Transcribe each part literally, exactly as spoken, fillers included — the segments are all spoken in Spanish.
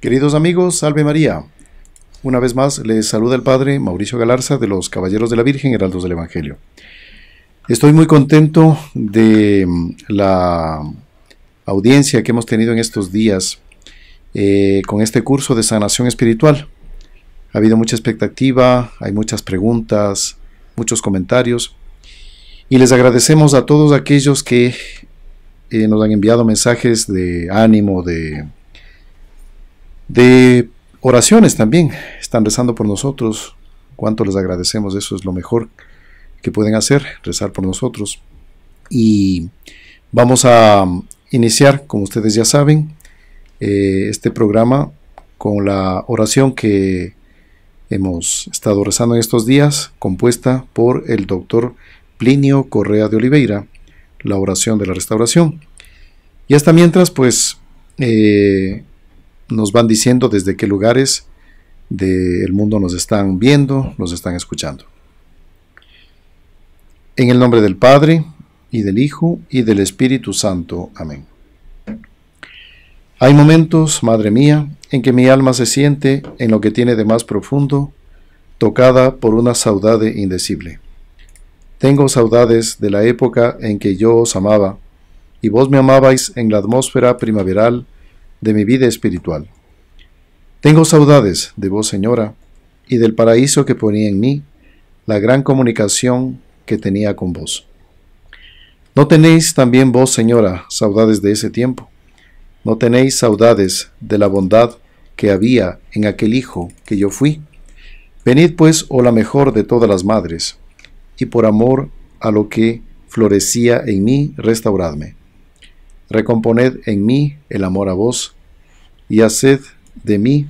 Queridos amigos, salve María. Una vez más les saluda el Padre Mauricio Galarza de los Caballeros de la Virgen, Heraldos del Evangelio. Estoy muy contento de la audiencia que hemos tenido en estos días eh, con este curso de sanación espiritual. Ha habido mucha expectativa, hay muchas preguntas, muchos comentarios. Y les agradecemos a todos aquellos que eh, nos han enviado mensajes de ánimo, de, de oraciones también. Están rezando por nosotros. Cuánto les agradecemos. Eso es lo mejor que pueden hacer, rezar por nosotros. Y vamos a iniciar, como ustedes ya saben, eh, este programa con la oración que hemos estado rezando en estos días, compuesta por el doctor Plinio Correa de Oliveira, la oración de la restauración. Y hasta mientras, pues, eh, nos van diciendo desde qué lugares del mundo nos están viendo, nos están escuchando. En el nombre del Padre, y del Hijo, y del Espíritu Santo. Amén. Hay momentos, madre mía, en que mi alma se siente, en lo que tiene de más profundo, tocada por una saudade indecible. Tengo saudades de la época en que yo os amaba, y vos me amabais en la atmósfera primaveral de mi vida espiritual. Tengo saudades de vos, Señora, y del paraíso que ponía en mí, la gran comunicación que tenía con vos. ¿No tenéis también vos, Señora, saudades de ese tiempo? ¿No tenéis saudades de la bondad que había en aquel hijo que yo fui? Venid, pues, oh la mejor de todas las madres, y por amor a lo que florecía en mí, restauradme. Recomponed en mí el amor a vos, y haced de mí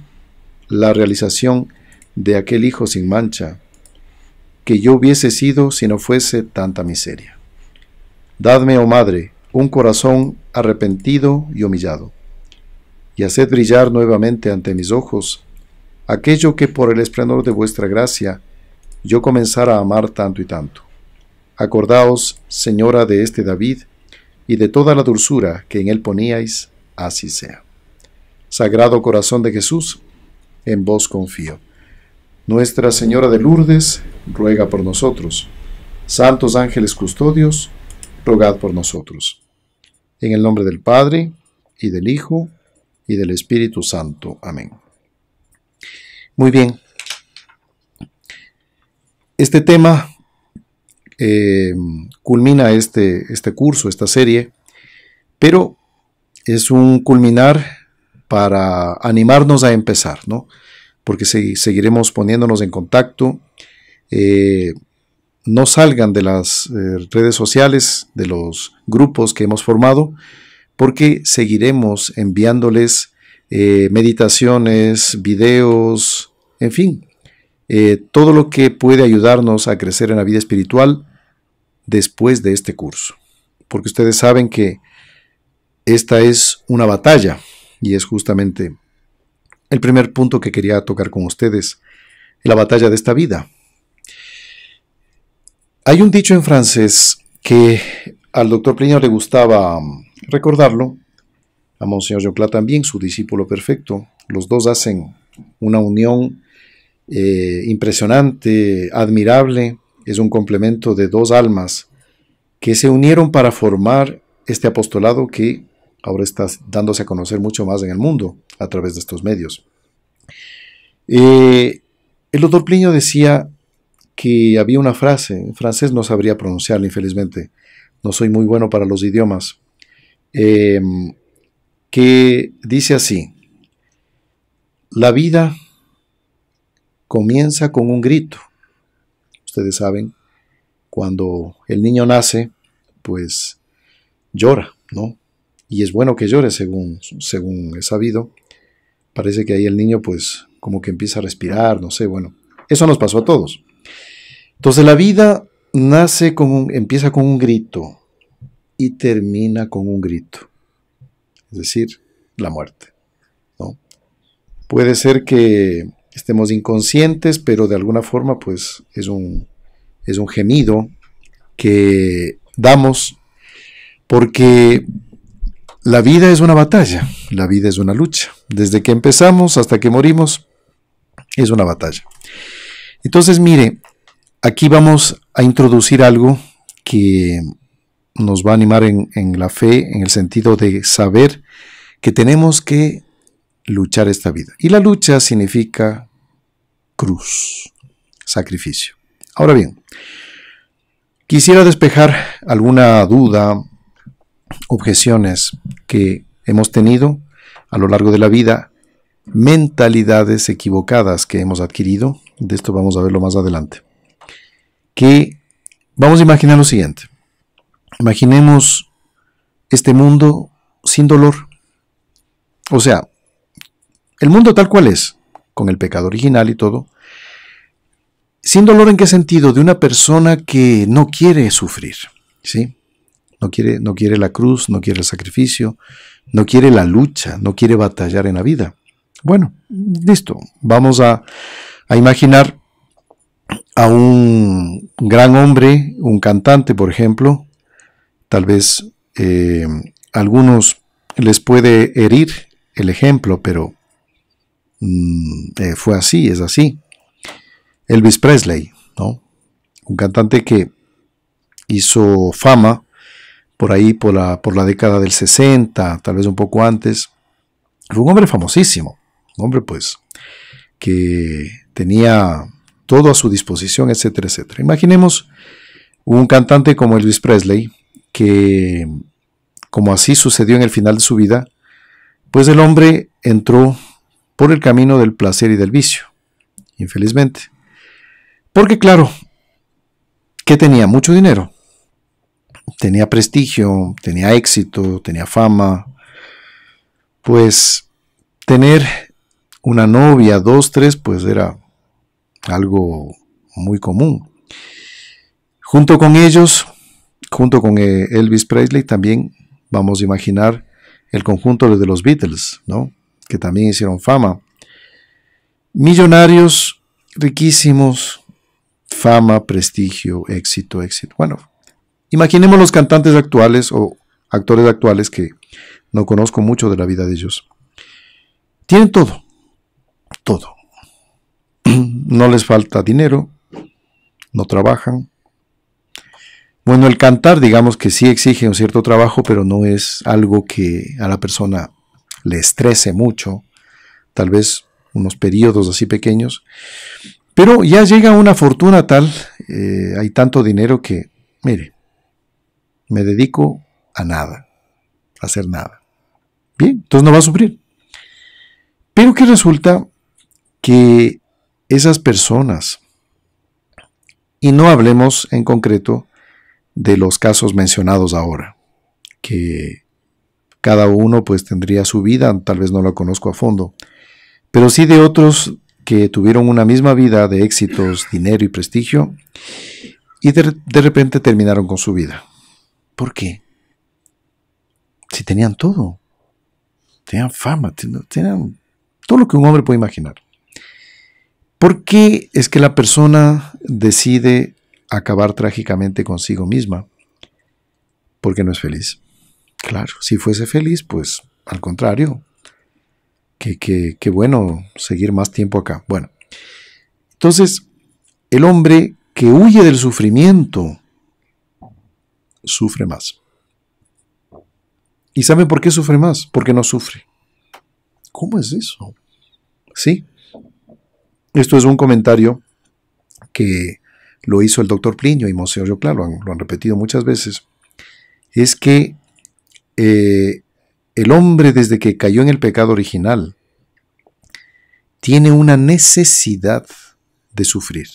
la realización de aquel hijo sin mancha, que yo hubiese sido si no fuese tanta miseria. Dadme, oh Madre, un corazón arrepentido y humillado, y haced brillar nuevamente ante mis ojos aquello que por el esplendor de vuestra gracia yo comenzara a amar tanto y tanto. Acordaos, Señora, de este David, y de toda la dulzura que en él poníais, así sea. Sagrado Corazón de Jesús, en vos confío. Nuestra Señora de Lourdes, ruega por nosotros. Santos ángeles custodios, rogad por nosotros. En el nombre del Padre, y del Hijo, y del Espíritu Santo. Amén. Muy bien. Este tema eh, culmina este, este curso, esta serie, pero es un culminar para animarnos a empezar, ¿no? Porque se, seguiremos poniéndonos en contacto. Eh, no salgan de las eh, redes sociales, de los grupos que hemos formado, porque seguiremos enviándoles eh, meditaciones, videos, en fin. Eh, todo lo que puede ayudarnos a crecer en la vida espiritual después de este curso, porque ustedes saben que esta es una batalla, y es justamente el primer punto que quería tocar con ustedes, la batalla de esta vida. Hay un dicho en francés que al doctor Plinio le gustaba recordarlo, a monseñor João Clá también, su discípulo perfecto. Los dos hacen una unión Eh, impresionante, admirable. Es un complemento de dos almas que se unieron para formar este apostolado que ahora está dándose a conocer mucho más en el mundo a través de estos medios. Eh, el doctor Plinio decía que había una frase, en francés no sabría pronunciarla, infelizmente, no soy muy bueno para los idiomas, eh, que dice así: la vida comienza con un grito. Ustedes saben, cuando el niño nace, pues llora, ¿no? Y es bueno que llore, según, según es sabido. Parece que ahí el niño, pues, como que empieza a respirar, no sé, bueno. Eso nos pasó a todos. Entonces la vida nace con un, empieza con un grito y termina con un grito. Es decir, la muerte, ¿no? Puede ser que estemos inconscientes, pero de alguna forma, pues, es un, es un gemido que damos, porque La vida es una batalla, la vida es una lucha. Desde que empezamos hasta que morimos, es una batalla. Entonces, mire, aquí vamos a introducir algo que nos va a animar en, en la fe, en el sentido de saber que tenemos que luchar esta vida. Y la lucha significa cruz, sacrificio. Ahora bien, quisiera despejar alguna duda, objeciones que hemos tenido a lo largo de la vida, mentalidades equivocadas que hemos adquirido. De esto vamos a verlo más adelante. Que vamos a imaginar lo siguiente. Imaginemos este mundo sin dolor. O sea, el mundo tal cual es, con el pecado original y todo. Sin dolor, ¿en qué sentido? De una persona que no quiere sufrir, ¿sí? No quiere, no quiere la cruz, no quiere el sacrificio, no quiere la lucha, no quiere batallar en la vida. Bueno, listo. Vamos a, a imaginar a un gran hombre, un cantante, por ejemplo. Tal vez eh, a algunos les puede herir el ejemplo, pero mm, eh, fue así, es así. Elvis Presley, ¿no? Un cantante que hizo fama por ahí, por la, por la década del sesenta, tal vez un poco antes. Fue un hombre famosísimo, un hombre pues que tenía todo a su disposición, etcétera, etcétera. Imaginemos un cantante como Elvis Presley, que como así sucedió en el final de su vida, pues el hombre entró por el camino del placer y del vicio, infelizmente. Porque claro, ¿qué tenía? Mucho dinero. Tenía prestigio, tenía éxito, tenía fama. Pues tener una novia, dos, tres, pues era algo muy común. Junto con ellos, junto con Elvis Presley, también vamos a imaginar el conjunto de los Beatles, ¿no? Que también hicieron fama. Millonarios, riquísimos, fama, prestigio, éxito, éxito. Bueno, imaginemos los cantantes actuales o actores actuales, que no conozco mucho de la vida de ellos. Tienen todo, todo. No les falta dinero, no trabajan. Bueno, el cantar, digamos que sí exige un cierto trabajo, pero no es algo que a la persona le estrese mucho, tal vez unos periodos así pequeños. Pero ya llega una fortuna tal, eh, hay tanto dinero que, mire, me dedico a nada, a hacer nada. Bien, entonces no va a sufrir. Pero que resulta que esas personas, y no hablemos en concreto de los casos mencionados ahora, que cada uno pues tendría su vida, tal vez no la conozco a fondo, pero sí de otros que tuvieron una misma vida de éxitos, dinero y prestigio, y de, de repente terminaron con su vida. ¿Por qué? Si tenían todo, tenían fama, tenían todo lo que un hombre puede imaginar. ¿Por qué es que la persona decide acabar trágicamente consigo misma? Porque no es feliz. Claro, si fuese feliz, pues al contrario, que, que, que bueno seguir más tiempo acá. Bueno, entonces el hombre que huye del sufrimiento sufre más. ¿Y saben por qué sufre más? Porque no sufre. ¿Cómo es eso? Sí. Esto es un comentario que lo hizo el doctor Plinio y Monseñor Clá, lo han, lo han repetido muchas veces. Es que eh, el hombre, desde que cayó en el pecado original, tiene una necesidad de sufrir.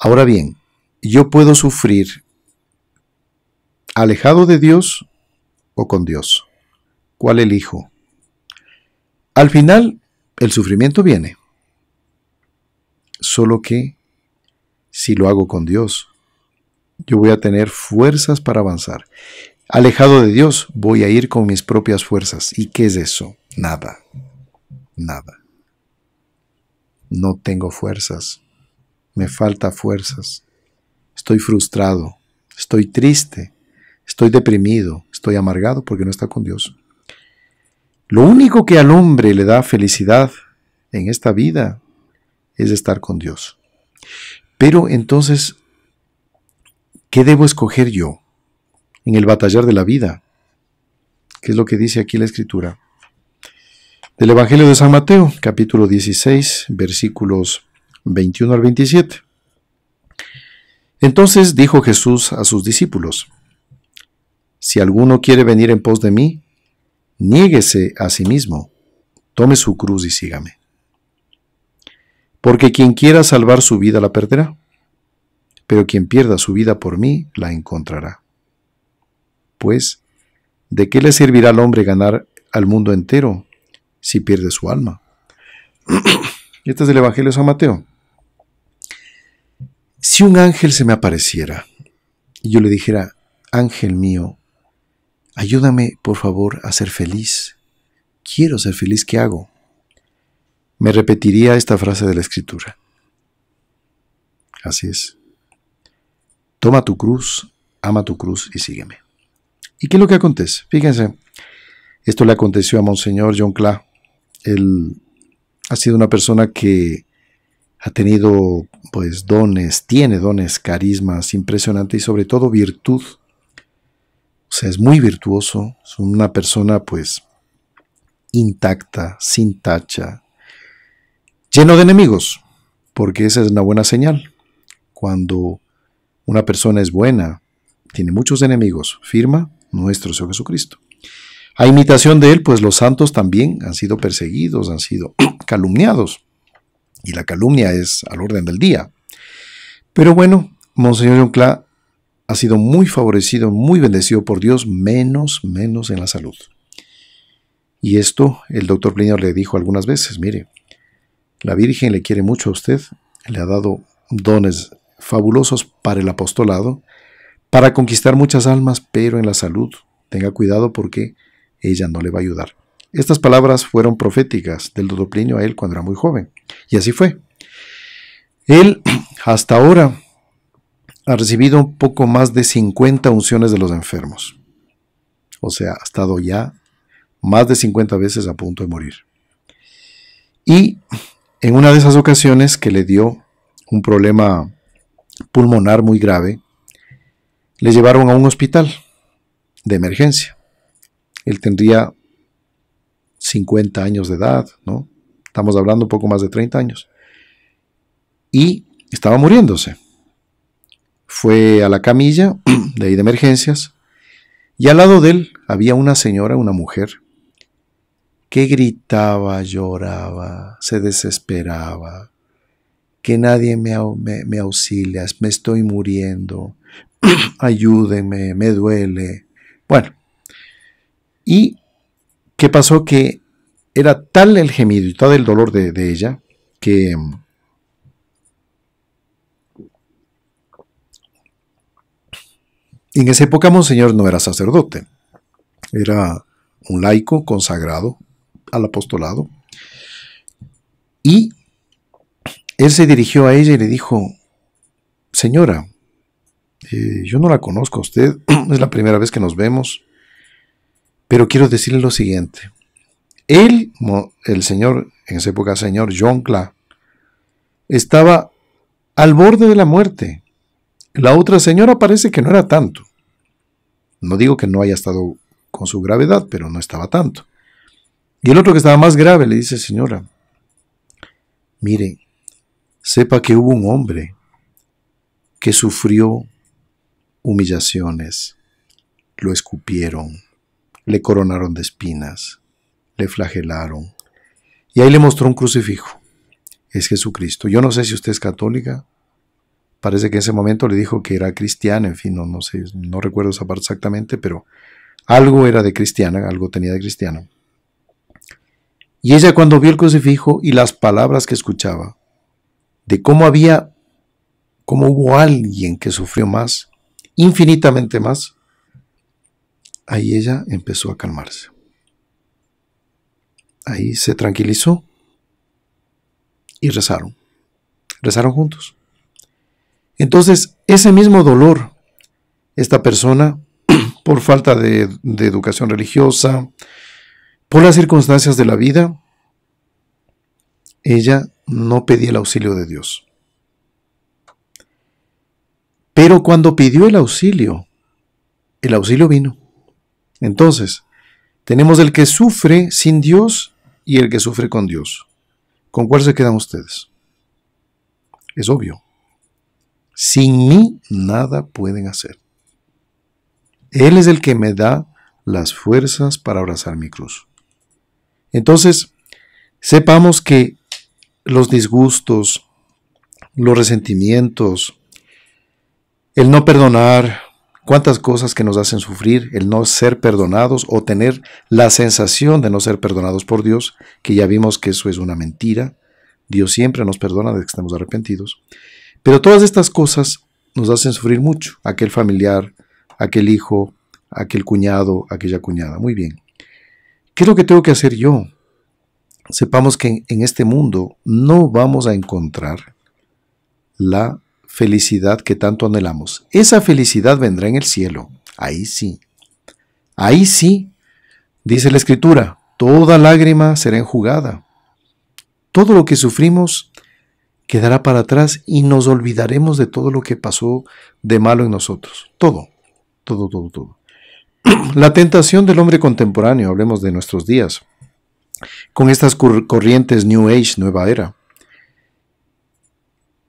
Ahora bien, yo puedo sufrir alejado de Dios o con Dios. ¿Cuál elijo? Al final, el sufrimiento viene. Solo que si lo hago con Dios, yo voy a tener fuerzas para avanzar. Alejado de Dios, voy a ir con mis propias fuerzas. ¿Y qué es eso? Nada. Nada. No tengo fuerzas. Me faltan fuerzas. Estoy frustrado. Estoy triste. Estoy deprimido, estoy amargado porque no está con Dios. Lo único que al hombre le da felicidad en esta vida es estar con Dios. Pero entonces, ¿qué debo escoger yo en el batallar de la vida? ¿Qué es lo que dice aquí la Escritura? Del Evangelio de San Mateo, capítulo dieciséis, versículos veintiuno al veintisiete. Entonces dijo Jesús a sus discípulos: si alguno quiere venir en pos de mí, niéguese a sí mismo, tome su cruz y sígame. Porque quien quiera salvar su vida la perderá, pero quien pierda su vida por mí la encontrará. Pues, ¿de qué le servirá al hombre ganar al mundo entero si pierde su alma? Este es el Evangelio de San Mateo. Si un ángel se me apareciera y yo le dijera: ángel mío, ayúdame por favor a ser feliz, quiero ser feliz, ¿qué hago? Me repetiría esta frase de la Escritura. Así es. Toma tu cruz, ama tu cruz y sígueme. ¿Y qué es lo que acontece? Fíjense, esto le aconteció a Monseñor João Clá. Él ha sido una persona que ha tenido pues dones, tiene dones, carismas impresionantes y sobre todo virtud. O sea, es muy virtuoso, es una persona pues intacta, sin tacha, lleno de enemigos, porque esa es una buena señal. Cuando una persona es buena, tiene muchos enemigos, firma nuestro Señor Jesucristo. A imitación de él, pues los santos también han sido perseguidos, han sido calumniados. Y la calumnia es al orden del día. Pero bueno, Monseñor João Clá ha sido muy favorecido, muy bendecido por Dios, menos, menos en la salud. Y esto el doctor Plinio le dijo algunas veces: mire, la Virgen le quiere mucho a usted, le ha dado dones fabulosos para el apostolado, para conquistar muchas almas, pero en la salud tenga cuidado porque ella no le va a ayudar. Estas palabras fueron proféticas del doctor Plinio a él cuando era muy joven. Y así fue. Él hasta ahora ha recibido un poco más de cincuenta unciones de los enfermos. O sea, ha estado ya más de cincuenta veces a punto de morir. Y en una de esas ocasiones que le dio un problema pulmonar muy grave, le llevaron a un hospital de emergencia. Él tendría cincuenta años de edad, ¿no? Estamos hablando un poco más de treinta años. Y estaba muriéndose. Fue a la camilla de ahí de emergencias y al lado de él había una señora, una mujer, que gritaba, lloraba, se desesperaba, que nadie me, me, me auxilia, me estoy muriendo, ayúdenme, me duele. Bueno, y ¿qué pasó? Que era tal el gemido y tal el dolor de, de ella que en esa época Monseñor no era sacerdote, era un laico consagrado al apostolado, y él se dirigió a ella y le dijo: señora, eh, yo no la conozco a usted, es la primera vez que nos vemos, pero quiero decirle lo siguiente. Él, el señor, en esa época, señor João Clá, estaba al borde de la muerte. La otra señora parece que no era tanto. No digo que no haya estado con su gravedad, pero no estaba tanto. Y el otro que estaba más grave le dice: señora, mire, sepa que hubo un hombre que sufrió humillaciones, lo escupieron, le coronaron de espinas, le flagelaron. Y ahí le mostró un crucifijo. Es Jesucristo. Yo no sé si usted es católica. Parece que en ese momento le dijo que era cristiana. En fin, no, no sé, no recuerdo esa parte exactamente, pero algo era de cristiana, algo tenía de cristiana. Y ella, cuando vio el crucifijo y las palabras que escuchaba, de cómo había, cómo hubo alguien que sufrió más, infinitamente más, ahí ella empezó a calmarse. Ahí se tranquilizó y rezaron. Rezaron juntos. Entonces, ese mismo dolor, esta persona por falta de, de educación religiosa, por las circunstancias de la vida, ella no pedía el auxilio de Dios. Pero cuando pidió el auxilio, el auxilio vino. Entonces, tenemos el que sufre sin Dios y el que sufre con Dios. ¿Con cuál se quedan ustedes? Es obvio. Sin mí nada pueden hacer. Él es el que me da las fuerzas para abrazar mi cruz. Entonces, sepamos que los disgustos, los resentimientos, el no perdonar, cuántas cosas que nos hacen sufrir, el no ser perdonados o tener la sensación de no ser perdonados por Dios, que ya vimos que eso es una mentira. Dios siempre nos perdona de que estemos arrepentidos. Pero todas estas cosas nos hacen sufrir mucho. Aquel familiar, aquel hijo, aquel cuñado, aquella cuñada. Muy bien. ¿Qué es lo que tengo que hacer yo? Sepamos que en este mundo no vamos a encontrar la felicidad que tanto anhelamos. Esa felicidad vendrá en el cielo. Ahí sí. Ahí sí, dice la Escritura, toda lágrima será enjugada. Todo lo que sufrimos quedará para atrás y nos olvidaremos de todo lo que pasó de malo en nosotros. Todo, todo, todo, todo. La tentación del hombre contemporáneo, hablemos de nuestros días, con estas corrientes New Age, nueva era,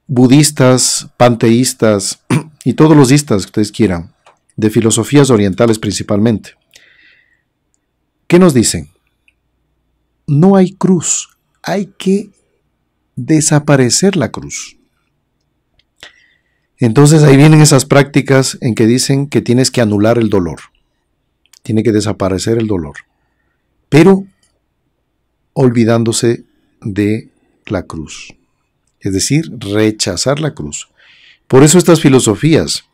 budistas, panteístas y todos los distas que ustedes quieran, de filosofías orientales principalmente. ¿Qué nos dicen? No hay cruz, hay que desaparecer la cruz. Entonces ahí vienen esas prácticas en que dicen que tienes que anular el dolor, tiene que desaparecer el dolor, pero olvidándose de la cruz, es decir, rechazar la cruz. Por eso estas filosofías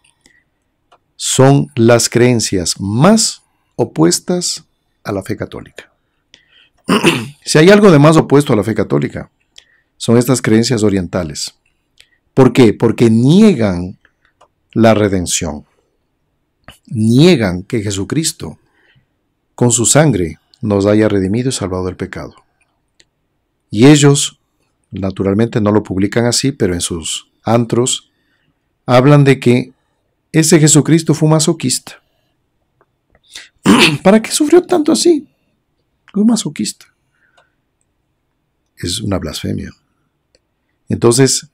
son las creencias más opuestas a la fe católica. Si hay algo de más opuesto a la fe católica, son estas creencias orientales. ¿Por qué? Porque niegan la redención. Niegan que Jesucristo, con su sangre, nos haya redimido y salvado del pecado. Y ellos, naturalmente no lo publican así, pero en sus antros, hablan de que ese Jesucristo fue masoquista. ¿Para qué sufrió tanto así? Un masoquista. Es una blasfemia. Entonces,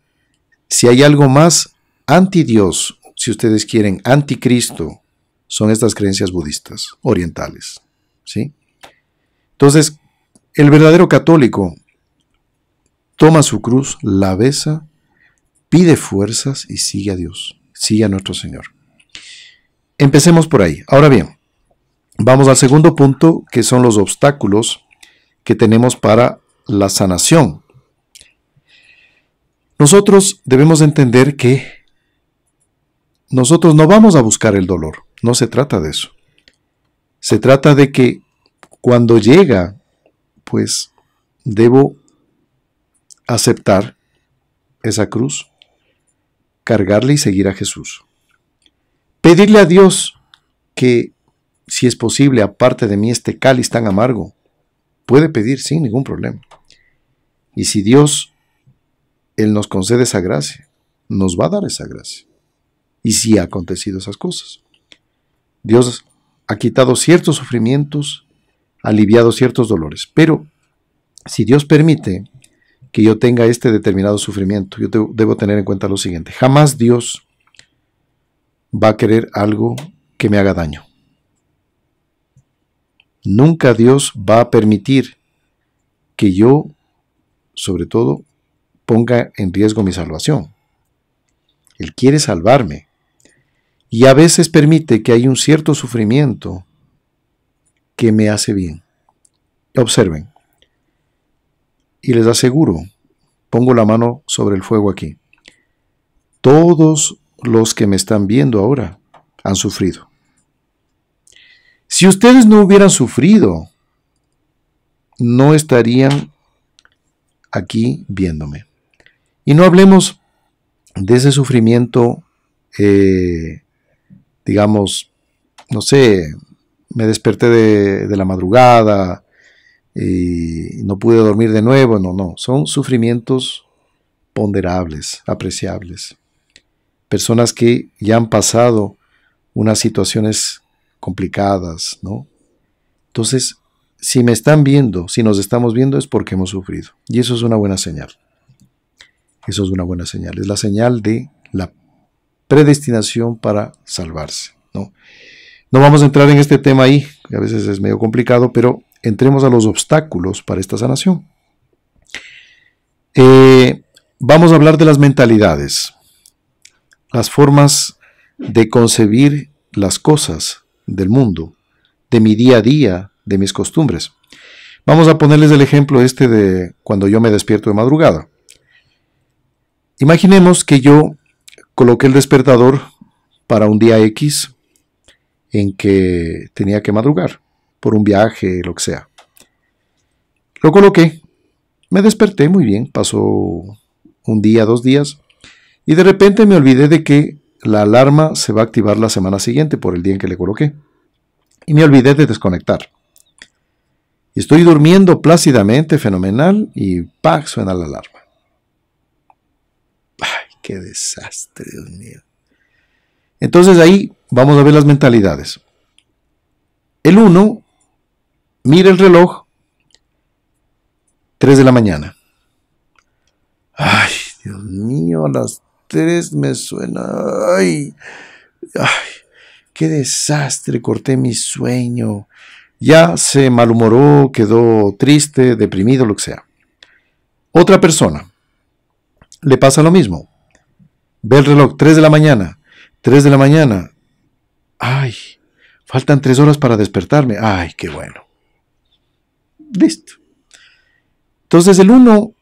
si hay algo más anti Dios, si ustedes quieren, anticristo, son estas creencias budistas, orientales, ¿sí? Entonces, el verdadero católico toma su cruz, la besa, pide fuerzas y sigue a Dios, sigue a nuestro Señor. Empecemos por ahí. Ahora bien, vamos al segundo punto, que son los obstáculos que tenemos para la sanación. Nosotros debemos entender que nosotros no vamos a buscar el dolor, no se trata de eso. Se trata de que cuando llega, pues debo aceptar esa cruz, cargarla y seguir a Jesús. Pedirle a Dios que, si es posible, aparte de mí este cáliz tan amargo. Puede pedir sin ningún problema. Y si Dios, Él nos concede esa gracia, nos va a dar esa gracia. Y si ha acontecido esas cosas. Dios ha quitado ciertos sufrimientos, aliviado ciertos dolores. Pero si Dios permite que yo tenga este determinado sufrimiento, yo debo tener en cuenta lo siguiente. Jamás Dios va a querer algo que me haga daño. Nunca Dios va a permitir que yo, sobre todo, ponga en riesgo mi salvación. Él quiere salvarme. Y a veces permite que haya un cierto sufrimiento que me hace bien. Observen. Y les aseguro, pongo la mano sobre el fuego aquí. Todos los que me están viendo ahora han sufrido. Si ustedes no hubieran sufrido, no estarían aquí viéndome. Y no hablemos de ese sufrimiento, eh, digamos, no sé, me desperté de, de la madrugada y no pude dormir de nuevo. No, no, son sufrimientos ponderables, apreciables. Personas que ya han pasado unas situaciones complicadas, ¿no? Entonces, si me están viendo, si nos estamos viendo, es porque hemos sufrido. Y eso es una buena señal. Eso es una buena señal. Es la señal de la predestinación para salvarse, ¿no? No vamos a entrar en este tema ahí, que a veces es medio complicado, pero entremos a los obstáculos para esta sanación. Eh, vamos a hablar de las mentalidades, las formas de concebir las cosas del mundo, de mi día a día, de mis costumbres. Vamos a ponerles el ejemplo este de cuando yo me despierto de madrugada. Imaginemos que yo coloqué el despertador para un día X en que tenía que madrugar, por un viaje, lo que sea. Lo coloqué, me desperté muy bien, pasó un día, dos días, y de repente me olvidé de que la alarma se va a activar la semana siguiente por el día en que le coloqué. Y me olvidé de desconectar. Y estoy durmiendo plácidamente, fenomenal, y ¡pac! Suena la alarma. ¡Ay, qué desastre, Dios mío! Entonces ahí vamos a ver las mentalidades. El uno mira el reloj, tres de la mañana. ¡Ay, Dios mío! A las tres me suena. ¡Ay! ¡Ay! ¡Qué desastre! Corté mi sueño. Ya se malhumoró, quedó triste, deprimido, lo que sea. Otra persona le pasa lo mismo. Ve el reloj, tres de la mañana. tres de la mañana. ¡Ay! Faltan tres horas para despertarme. ¡Ay, qué bueno! Listo. Entonces el uno,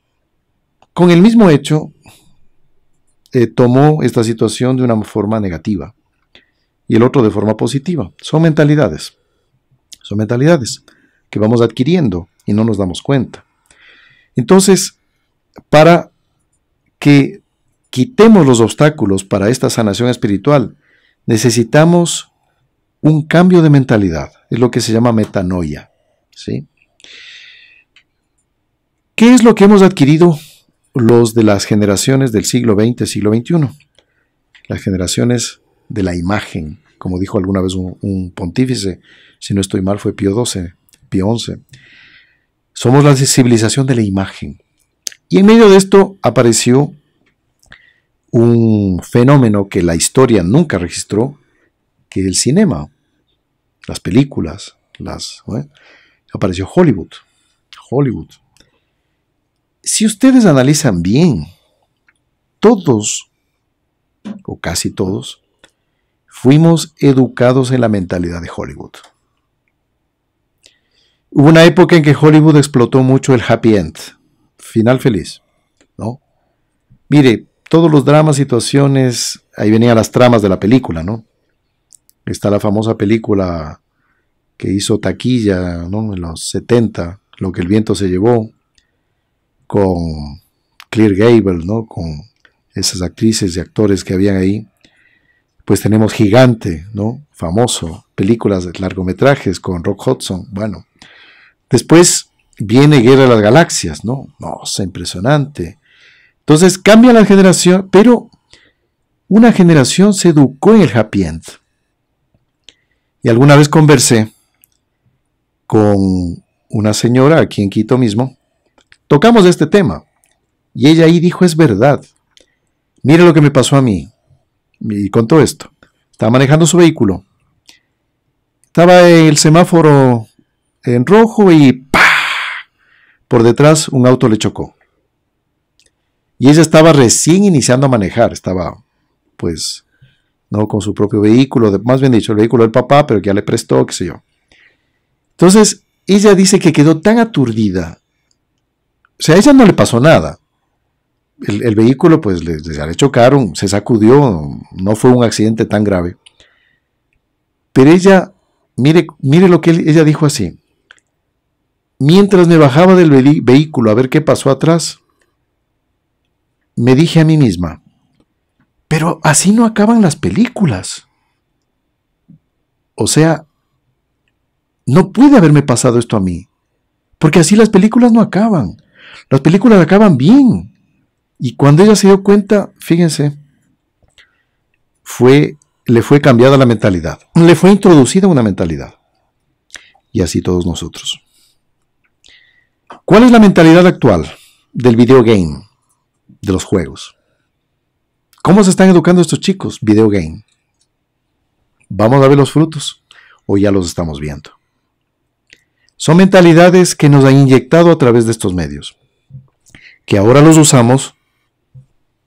con el mismo hecho, eh, tomó esta situación de una forma negativa. Y el otro de forma positiva. Son mentalidades. Son mentalidades que vamos adquiriendo y no nos damos cuenta. Entonces, para que quitemos los obstáculos para esta sanación espiritual, necesitamos un cambio de mentalidad. Es lo que se llama metanoia, ¿sí? ¿Qué es lo que hemos adquirido los de las generaciones del siglo veinte, siglo veintiuno? Las generaciones de la imagen, como dijo alguna vez un, un pontífice, si no estoy mal fue Pío doce, Pío once. Somos la civilización de la imagen. Y en medio de esto apareció un fenómeno que la historia nunca registró, que es el cinema, las películas, las, ¿eh? Apareció Hollywood, Hollywood. Si ustedes analizan bien, todos, o casi todos, fuimos educados en la mentalidad de Hollywood. Hubo una época en que Hollywood explotó mucho el happy end, final feliz, ¿no? Mire, todos los dramas, situaciones, ahí venían las tramas de la película, ¿no? Está la famosa película que hizo taquilla, ¿no? En los setenta, Lo que el viento se llevó, con Claire Gable, ¿no? Con esas actrices y actores que habían ahí. Pues tenemos Gigante, ¿no? Famoso, películas de largometrajes con Rock Hudson. Bueno, después viene Guerra de las Galaxias, ¿no? No, es impresionante. Entonces cambia la generación, pero una generación se educó en el happy end. Y alguna vez conversé con una señora aquí en Quito mismo, tocamos este tema, y ella ahí dijo, es verdad, mira lo que me pasó a mí. Y contó esto. Estaba manejando su vehículo. Estaba el semáforo en rojo y ¡pah! Por detrás un auto le chocó. Y ella estaba recién iniciando a manejar. Estaba, pues, no con su propio vehículo. Más bien dicho, el vehículo del papá, pero que ya le prestó, qué sé yo. Entonces, ella dice que quedó tan aturdida. O sea, a ella no le pasó nada. El, el vehículo, pues, le, le chocaron, se sacudió, no fue un accidente tan grave. Pero ella, mire, mire lo que él, ella dijo así. Mientras me bajaba del ve- vehículo a ver qué pasó atrás, me dije a mí misma, pero así no acaban las películas. O sea, no puede haberme pasado esto a mí, porque así las películas no acaban. Las películas acaban bien. Y cuando ella se dio cuenta, fíjense, fue, le fue cambiada la mentalidad, le fue introducida una mentalidad. Y así todos nosotros. ¿Cuál es la mentalidad actual del videogame, de los juegos? ¿Cómo se están educando estos chicos? Videogame. ¿Vamos a ver los frutos o ya los estamos viendo? Son mentalidades que nos han inyectado a través de estos medios, que ahora los usamos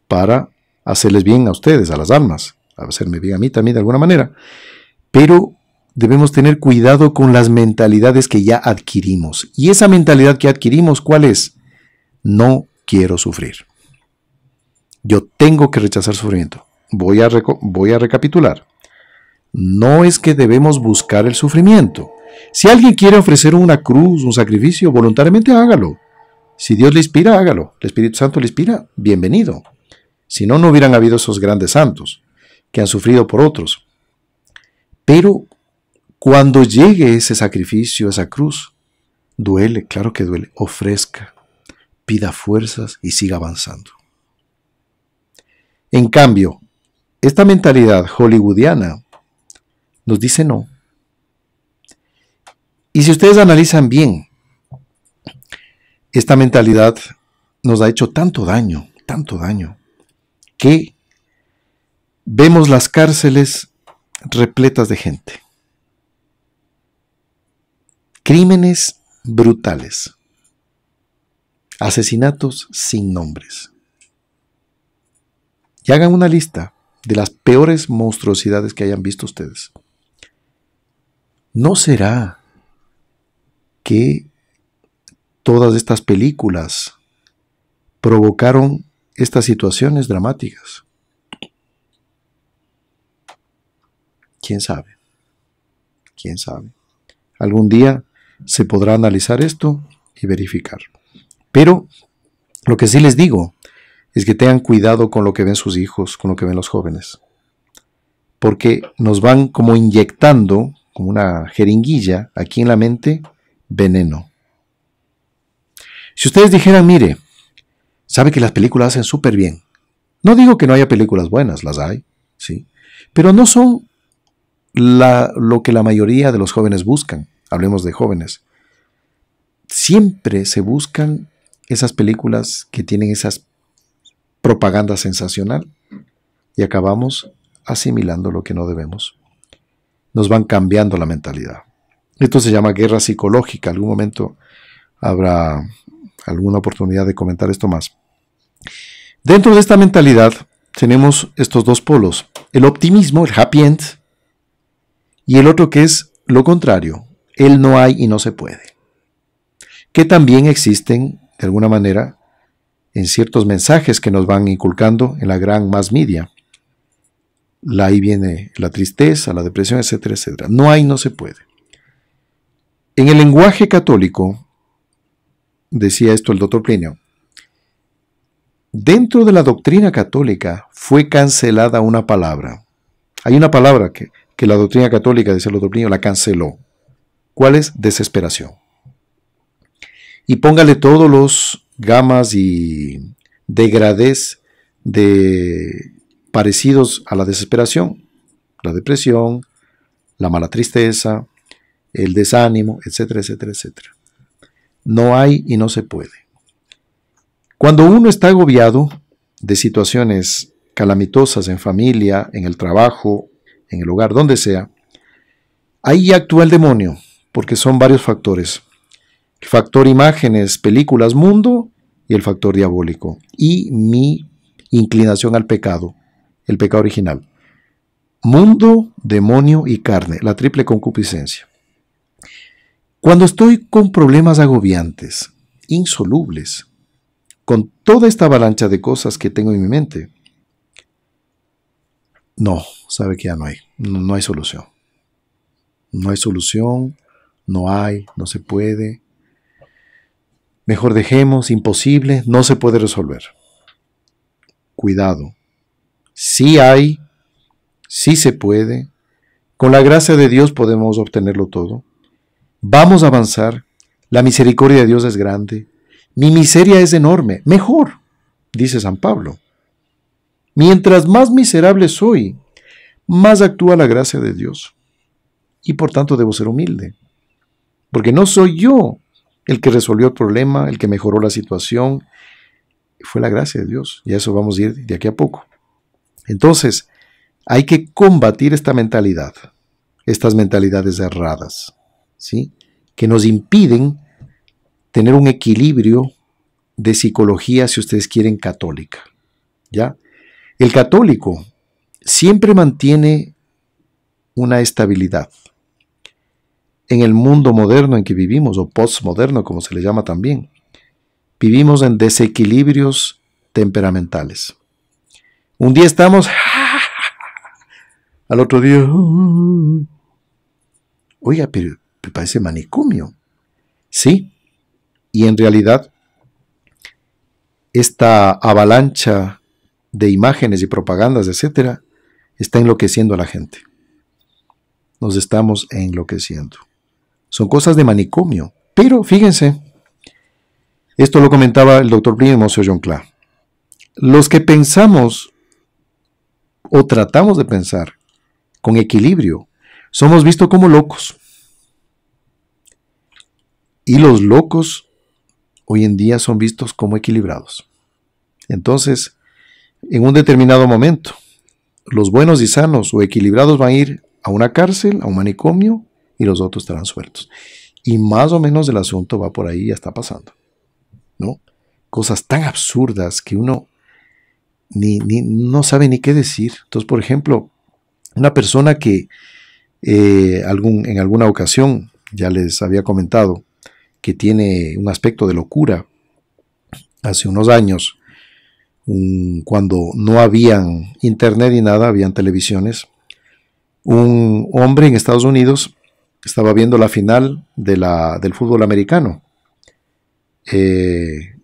para hacerles bien a ustedes, a las almas, a hacerme bien a mí también de alguna manera. Pero debemos tener cuidado con las mentalidades que ya adquirimos. Y esa mentalidad que adquirimos, ¿cuál es? No quiero sufrir. Yo tengo que rechazar sufrimiento. Voy a, voy a recapitular. No es que debemos buscar el sufrimiento. Si alguien quiere ofrecer una cruz, un sacrificio, voluntariamente hágalo. Si Dios le inspira, hágalo. El Espíritu Santo le inspira, bienvenido. Si no, no hubieran habido esos grandes santos que han sufrido por otros. Pero cuando llegue ese sacrificio, esa cruz, duele, claro que duele. Ofrezca, pida fuerzas y siga avanzando. En cambio, esta mentalidad hollywoodiana nos dice no. Y si ustedes analizan bien, esta mentalidad nos ha hecho tanto daño, tanto daño, que vemos las cárceles repletas de gente. Crímenes brutales. Asesinatos sin nombres. Y hagan una lista de las peores monstruosidades que hayan visto ustedes. ¿No será que todas estas películas provocaron estas situaciones dramáticas? ¿Quién sabe? ¿Quién sabe? Algún día se podrá analizar esto y verificar. Pero lo que sí les digo es que tengan cuidado con lo que ven sus hijos, con lo que ven los jóvenes. Porque nos van como inyectando, como una jeringuilla, aquí en la mente, veneno. Si ustedes dijeran, mire, sabe que las películas hacen súper bien. No digo que no haya películas buenas, las hay, sí, pero no son la, lo que la mayoría de los jóvenes buscan. Hablemos de jóvenes. Siempre se buscan esas películas que tienen esas propaganda sensacional y acabamos asimilando lo que no debemos. Nos van cambiando la mentalidad. Esto se llama guerra psicológica. Algún momento habrá alguna oportunidad de comentar esto más. Dentro de esta mentalidad tenemos estos dos polos. El optimismo, el happy end, y el otro que es lo contrario, el no hay y no se puede. Que también existen, de alguna manera, en ciertos mensajes que nos van inculcando en la gran mass media. La, ahí viene la tristeza, la depresión, etcétera, etcétera. No hay, no se puede. En el lenguaje católico, decía esto el doctor Plinio, dentro de la doctrina católica fue cancelada una palabra. Hay una palabra que, que la doctrina católica, decía el doctor Plinio, la canceló. ¿Cuál es? Desesperación. Y póngale todos los gamas y degradés de parecidos a la desesperación, la depresión, la mala tristeza, el desánimo, etcétera, etcétera, etcétera. No hay y no se puede. Cuando uno está agobiado de situaciones calamitosas en familia, en el trabajo, en el hogar, donde sea, ahí actúa el demonio, porque son varios factores. El factor imágenes, películas, mundo, y el factor diabólico. Y mi inclinación al pecado, el pecado original. Mundo, demonio y carne, la triple concupiscencia. Cuando estoy con problemas agobiantes, insolubles, con toda esta avalancha de cosas que tengo en mi mente, no, sabe que ya no hay, no, no hay solución. No hay solución, no hay, no se puede. Mejor dejemos, imposible, no se puede resolver. Cuidado, sí hay, sí se puede, Con la gracia de Dios podemos obtenerlo todo. Vamos a avanzar. La misericordia de Dios es grande. Mi miseria es enorme. Mejor, dice San Pablo. Mientras más miserable soy, más actúa la gracia de Dios. Y por tanto debo ser humilde. Porque no soy yo el que resolvió el problema, el que mejoró la situación. Fue la gracia de Dios. Y a eso vamos a ir de aquí a poco. Entonces, hay que combatir esta mentalidad, estas mentalidades erradas, ¿sí?, que nos impiden tener un equilibrio de psicología, si ustedes quieren, católica, ¿ya? El católico siempre mantiene una estabilidad. En el mundo moderno en que vivimos, o postmoderno, como se le llama también, vivimos en desequilibrios temperamentales. Un día estamos... Al otro día... Oiga, pero parece manicomio. Sí. Y en realidad, esta avalancha de imágenes y propagandas, etcétera, está enloqueciendo a la gente. Nos estamos enloqueciendo. Son cosas de manicomio. Pero, fíjense, esto lo comentaba el doctor Plinio Correa de Oliveira. Los que pensamos, o tratamos de pensar, con equilibrio, somos vistos como locos. Y los locos hoy en día son vistos como equilibrados. Entonces, en un determinado momento, los buenos y sanos o equilibrados van a ir a una cárcel, a un manicomio, y los otros estarán sueltos. Y más o menos el asunto va por ahí, ya está pasando, ¿no? Cosas tan absurdas que uno ni, ni, no sabe ni qué decir. Entonces, por ejemplo, una persona que eh, algún, en alguna ocasión, ya les había comentado, que tiene un aspecto de locura, hace unos años, un, cuando no habían internet ni nada, habían televisiones, un hombre en Estados Unidos estaba viendo la final de la, del fútbol americano. Eh,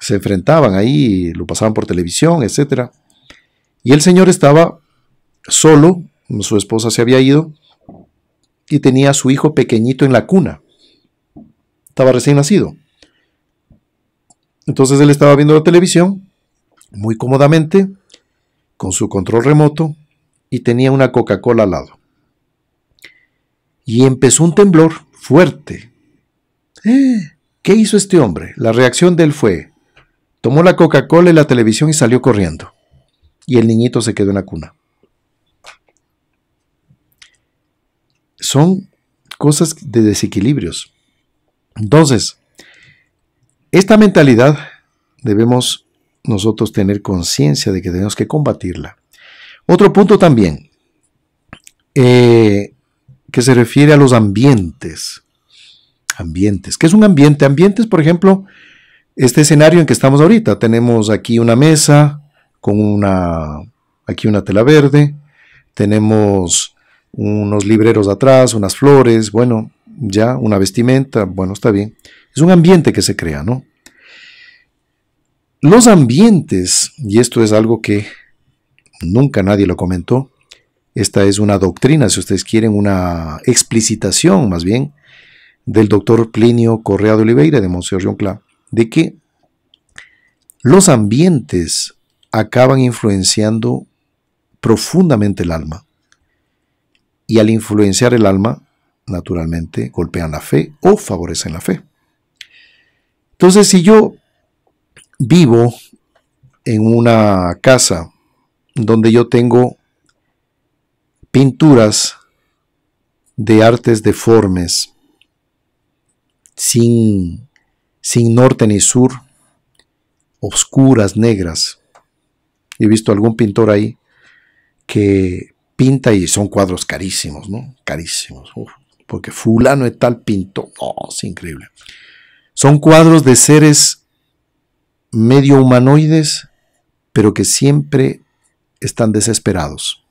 se enfrentaban ahí, lo pasaban por televisión, etcétera. Y el señor estaba... solo, su esposa se había ido y tenía a su hijo pequeñito en la cuna. Estaba recién nacido. Entonces él estaba viendo la televisión muy cómodamente, con su control remoto, y tenía una Coca-Cola al lado. Y empezó un temblor fuerte. ¿Eh? ¿Qué hizo este hombre? La reacción de él fue, tomó la Coca-Cola y la televisión y salió corriendo. Y el niñito se quedó en la cuna. Son cosas de desequilibrios. Entonces, esta mentalidad debemos nosotros tener conciencia de que tenemos que combatirla. Otro punto también, eh, que se refiere a los ambientes. Ambientes. ¿Qué es un ambiente? Ambientes, por ejemplo, este escenario en que estamos ahorita. Tenemos aquí una mesa con una, aquí una tela verde. Tenemos... unos libreros atrás, unas flores, bueno, ya, una vestimenta, bueno, está bien. Es un ambiente que se crea, ¿no? Los ambientes, y esto es algo que nunca nadie lo comentó, esta es una doctrina, si ustedes quieren, una explicitación, más bien, del doctor Plinio Correa de Oliveira, de Monseñor João Clá, de que los ambientes acaban influenciando profundamente el alma. Y al influenciar el alma, naturalmente, golpean la fe o favorecen la fe. Entonces, si yo vivo en una casa donde yo tengo pinturas de artes deformes, sin, sin norte ni sur, oscuras, negras, he visto algún pintor ahí que... pinta y son cuadros carísimos, ¿no? Carísimos. Uf, porque fulano de tal pintó. No, es increíble. Son cuadros de seres medio humanoides, pero que siempre están desesperados.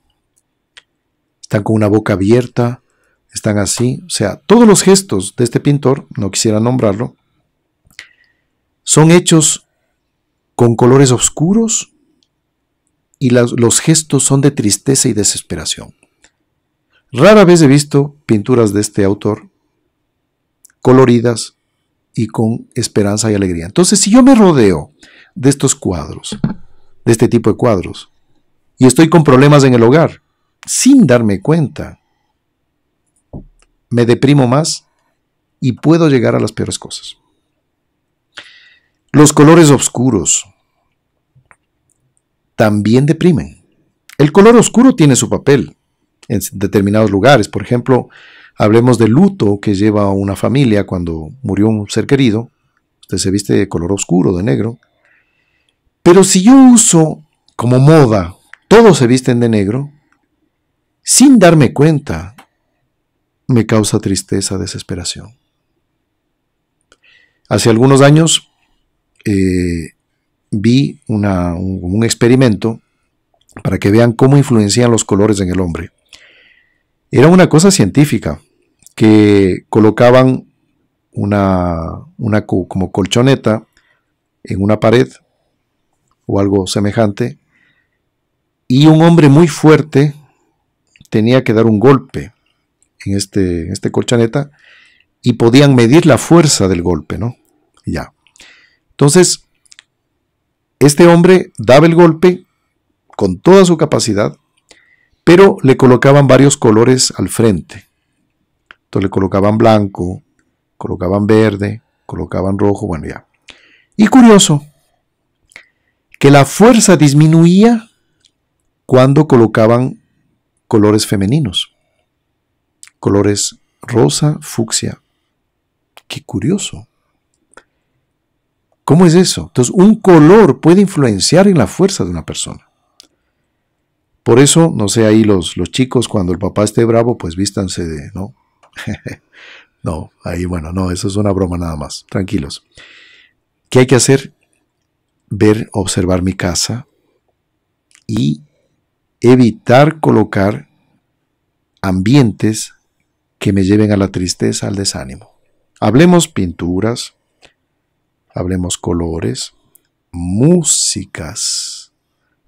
Están con una boca abierta, están así. O sea, todos los gestos de este pintor, no quisiera nombrarlo, son hechos con colores oscuros, y las, los gestos son de tristeza y desesperación. Rara vez he visto pinturas de este autor coloridas y con esperanza y alegría. Entonces, si yo me rodeo de estos cuadros, de este tipo de cuadros, y estoy con problemas en el hogar, sin darme cuenta, me deprimo más y puedo llegar a las peores cosas. Los colores oscuros también deprimen. El color oscuro tiene su papel en determinados lugares. Por ejemplo, hablemos del luto que lleva una familia cuando murió un ser querido. Usted se viste de color oscuro, de negro. Pero si yo uso como moda, todos se visten de negro, sin darme cuenta, me causa tristeza, desesperación. Hace algunos años eh, vi una, un, un experimento para que vean cómo influencian los colores en el hombre. Era una cosa científica que colocaban una, una como colchoneta en una pared o algo semejante, y un hombre muy fuerte tenía que dar un golpe en este, este colchoneta, y podían medir la fuerza del golpe, ¿no? Ya. Entonces, este hombre daba el golpe con toda su capacidad, pero le colocaban varios colores al frente. Entonces le colocaban blanco, colocaban verde, colocaban rojo, bueno, ya. Y curioso, que la fuerza disminuía cuando colocaban colores femeninos, colores rosa, fucsia. Qué curioso. ¿Cómo es eso? Entonces, un color puede influenciar en la fuerza de una persona. Por eso, no sé, ahí los, los chicos, cuando el papá esté bravo, pues vístanse de... No, no, ahí bueno, no, eso es una broma nada más. Tranquilos. ¿Qué hay que hacer? Ver, observar mi casa y evitar colocar ambientes que me lleven a la tristeza, al desánimo. Hablemos pinturas, hablemos colores, músicas,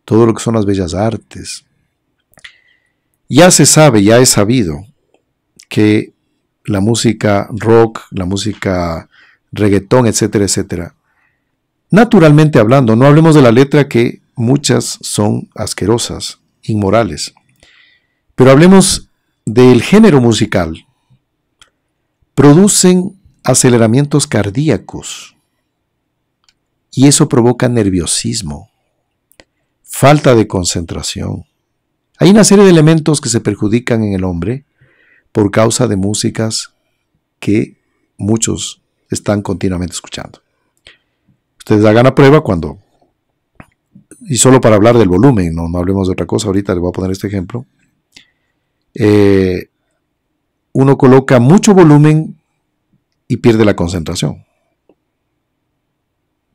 todo lo que son las bellas artes. Ya se sabe, ya es sabido que la música rock, la música reggaetón, etcétera, etcétera, naturalmente hablando, no hablemos de la letra, que muchas son asquerosas, inmorales, pero hablemos del género musical, producen aceleramientos cardíacos y eso provoca nerviosismo, falta de concentración. Hay una serie de elementos que se perjudican en el hombre por causa de músicas que muchos están continuamente escuchando. Ustedes hagan la prueba cuando, y solo para hablar del volumen, no, no hablemos de otra cosa, ahorita les voy a poner este ejemplo. Eh, uno coloca mucho volumen y pierde la concentración.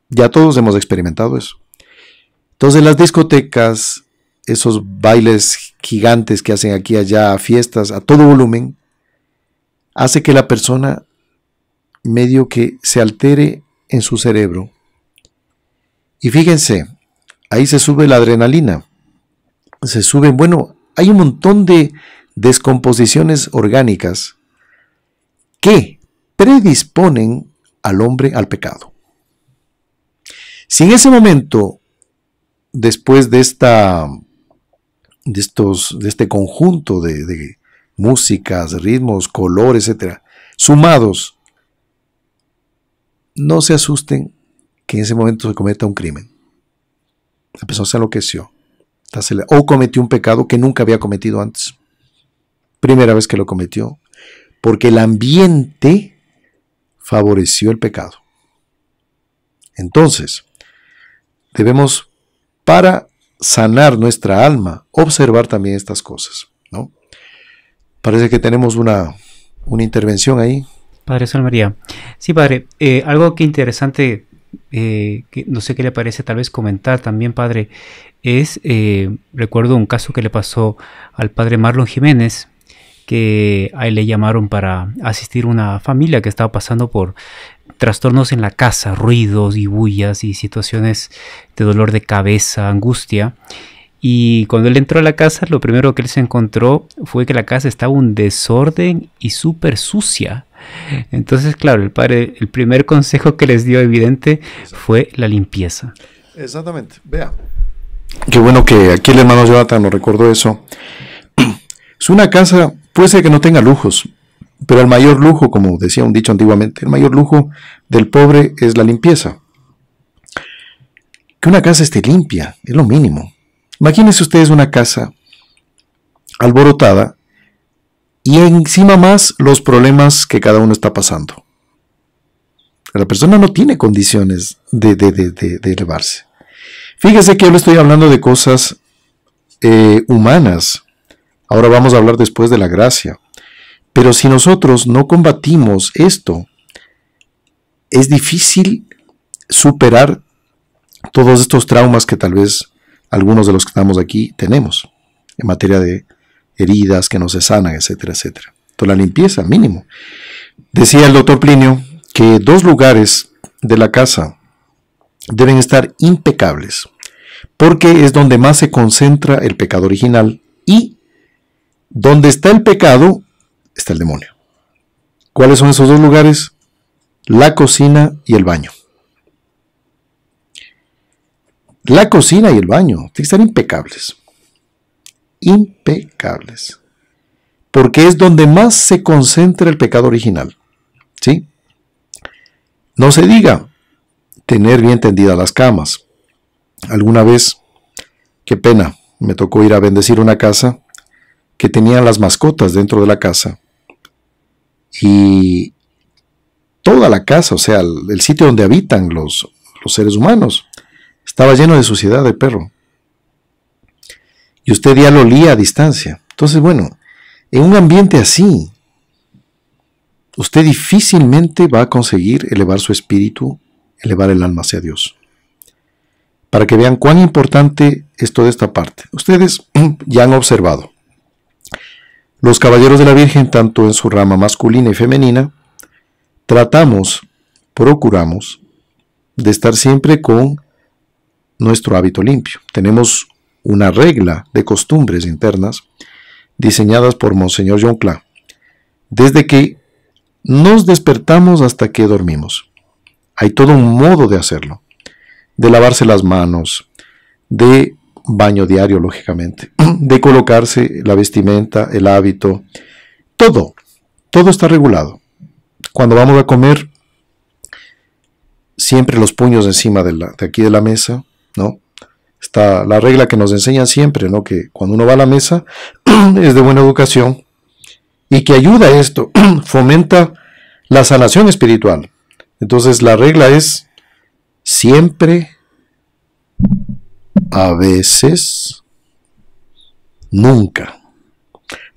Ya todos hemos experimentado eso. Entonces las discotecas, esos bailes gigantes que hacen aquí y allá, fiestas a todo volumen, hace que la persona medio que se altere en su cerebro. Y fíjense, ahí se sube la adrenalina, se suben, bueno, hay un montón de descomposiciones orgánicas que predisponen al hombre al pecado. Si en ese momento, después de, esta, de, estos, de este conjunto de, de músicas, ritmos, colores, etcétera, sumados, no se asusten que en ese momento se cometa un crimen. La persona se enloqueció o cometió un pecado que nunca había cometido antes. Primera vez que lo cometió, porque el ambiente favoreció el pecado. Entonces, debemos, para sanar nuestra alma, observar también estas cosas, ¿no? Parece que tenemos una, una intervención ahí. Padre San María. Sí, padre, eh, algo que interesante, eh, que no sé qué le parece tal vez comentar también, padre, es, eh, recuerdo un caso que le pasó al padre Marlon Jiménez, que a él le llamaron para asistir a una familia que estaba pasando por trastornos en la casa, ruidos y bullas y situaciones de dolor de cabeza, angustia, Y cuando él entró a la casa, lo primero que él se encontró fue que la casa estaba un desorden y súper sucia. Entonces, claro, el padre, el primer consejo que les dio evidente fue la limpieza. Exactamente, vea. Qué bueno que aquí el hermano Jonathan nos recordó eso. Es una casa, puede ser que no tenga lujos, pero el mayor lujo, como decía un dicho antiguamente, el mayor lujo del pobre es la limpieza. Que una casa esté limpia es lo mínimo. Imagínense ustedes una casa alborotada y encima más los problemas que cada uno está pasando. La persona no tiene condiciones de, de, de, de, de elevarse. Fíjese que yo le estoy hablando de cosas eh, humanas. Ahora vamos a hablar después de la gracia. Pero si nosotros no combatimos esto, es difícil superar todos estos traumas que tal vez algunos de los que estamos aquí tenemos, en materia de heridas que no se sanan, etcétera, etcétera. Entonces la limpieza, mínimo. Decía el doctor Plinio que dos lugares de la casa deben estar impecables, porque es donde más se concentra el pecado original, y donde está el pecado está el demonio. ¿Cuáles son esos dos lugares? La cocina y el baño. La cocina y el baño tienen que estar impecables. Impecables. Porque es donde más se concentra el pecado original. ¿Sí? No se diga tener bien tendidas las camas. Alguna vez, qué pena, me tocó ir a bendecir una casa que tenía las mascotas dentro de la casa. Y toda la casa, o sea, el, el sitio donde habitan los, los seres humanos, estaba lleno de suciedad de perro. Y usted ya lo olía a distancia. Entonces, bueno, en un ambiente así, usted difícilmente va a conseguir elevar su espíritu, elevar el alma hacia Dios. Para que vean cuán importante es toda esta parte. Ustedes ya han observado. Los caballeros de la Virgen, tanto en su rama masculina y femenina, tratamos, procuramos, de estar siempre con nuestro hábito limpio. Tenemos una regla de costumbres internas diseñadas por Monseñor João Clá, desde que nos despertamos hasta que dormimos. Hay todo un modo de hacerlo, de lavarse las manos, de baño diario, lógicamente, de colocarse la vestimenta, el hábito, todo, todo está regulado. Cuando vamos a comer, siempre los puños encima de, la, de aquí de la mesa, ¿no? Está la regla que nos enseñan siempre, ¿no? Que cuando uno va a la mesa es de buena educación y que ayuda a esto, fomenta la sanación espiritual. Entonces la regla es siempre, a veces, nunca.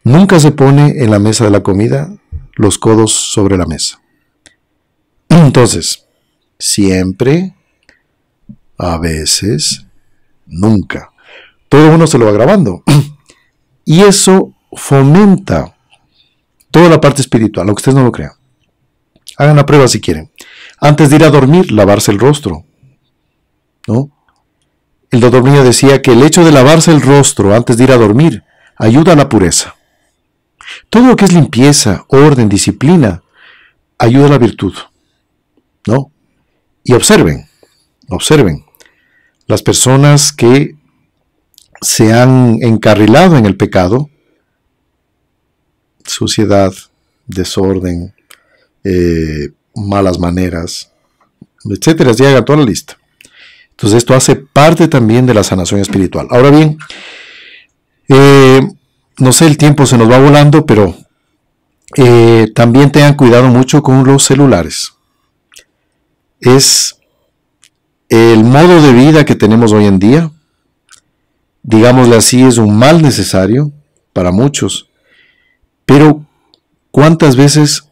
Nunca se pone en la mesa de la comida los codos sobre la mesa. Entonces, siempre, a veces, nunca. Todo uno se lo va grabando. Y eso fomenta toda la parte espiritual, aunque ustedes no lo crean. Hagan la prueba si quieren. Antes de ir a dormir, lavarse el rostro, ¿no? El doctor Plinio decía que el hecho de lavarse el rostro antes de ir a dormir ayuda a la pureza. Todo lo que es limpieza, orden, disciplina, ayuda a la virtud, ¿no? Y observen, observen. Las personas que se han encarrilado en el pecado, suciedad, desorden, eh, malas maneras, etcétera, llega toda la lista. Entonces esto hace parte también de la sanación espiritual. Ahora bien, eh, no sé, el tiempo se nos va volando, pero eh, también tengan cuidado mucho con los celulares. Es el modo de vida que tenemos hoy en día, digámosle así, es un mal necesario para muchos, pero ¿cuántas veces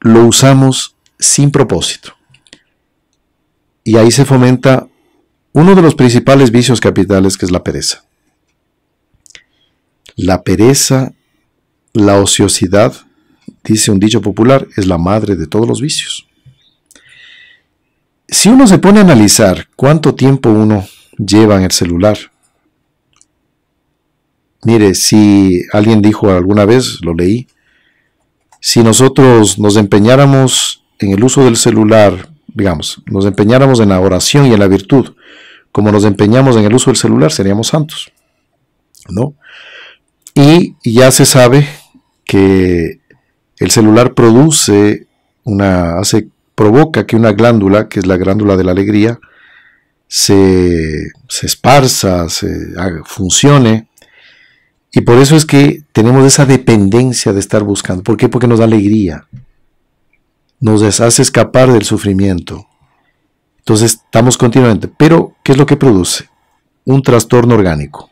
lo usamos sin propósito? Y ahí se fomenta uno de los principales vicios capitales, que es la pereza. La pereza, la ociosidad, dice un dicho popular, es la madre de todos los vicios. Si uno se pone a analizar cuánto tiempo uno lleva en el celular, Mire, si alguien dijo alguna vez, lo leí, si nosotros nos empeñáramos en el uso del celular, digamos, nos empeñáramos en la oración y en la virtud, como nos empeñamos en el uso del celular, seríamos santos, ¿no? Y ya se sabe que el celular produce una, hace, provoca que una glándula, que es la glándula de la alegría, se, se esparza, se haga, funcione, y por eso es que tenemos esa dependencia de estar buscando. ¿Por qué? Porque nos da alegría, nos hace escapar del sufrimiento. Entonces estamos continuamente. Pero, ¿qué es lo que produce? Un trastorno orgánico.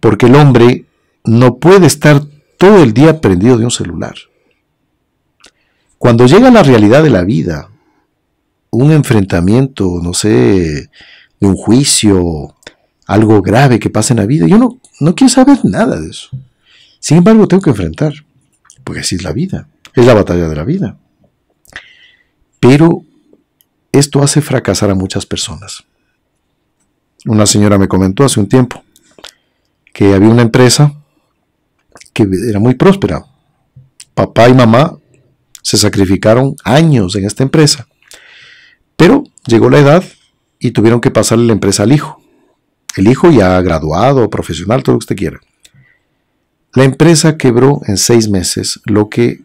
Porque el hombre no puede estar todo el día prendido de un celular. Cuando llega la realidad de la vida, un enfrentamiento, no sé, de un juicio, algo grave que pasa en la vida, yo no, no quiero saber nada de eso. Sin embargo, tengo que enfrentar, porque así es la vida, es la batalla de la vida. Pero esto hace fracasar a muchas personas. Una señora me comentó hace un tiempo que había una empresa que era muy próspera. Papá y mamá se sacrificaron años en esta empresa, pero llegó la edad y tuvieron que pasarle la empresa al hijo. El hijo ya graduado, profesional, todo lo que usted quiera. La empresa quebró en seis meses, lo que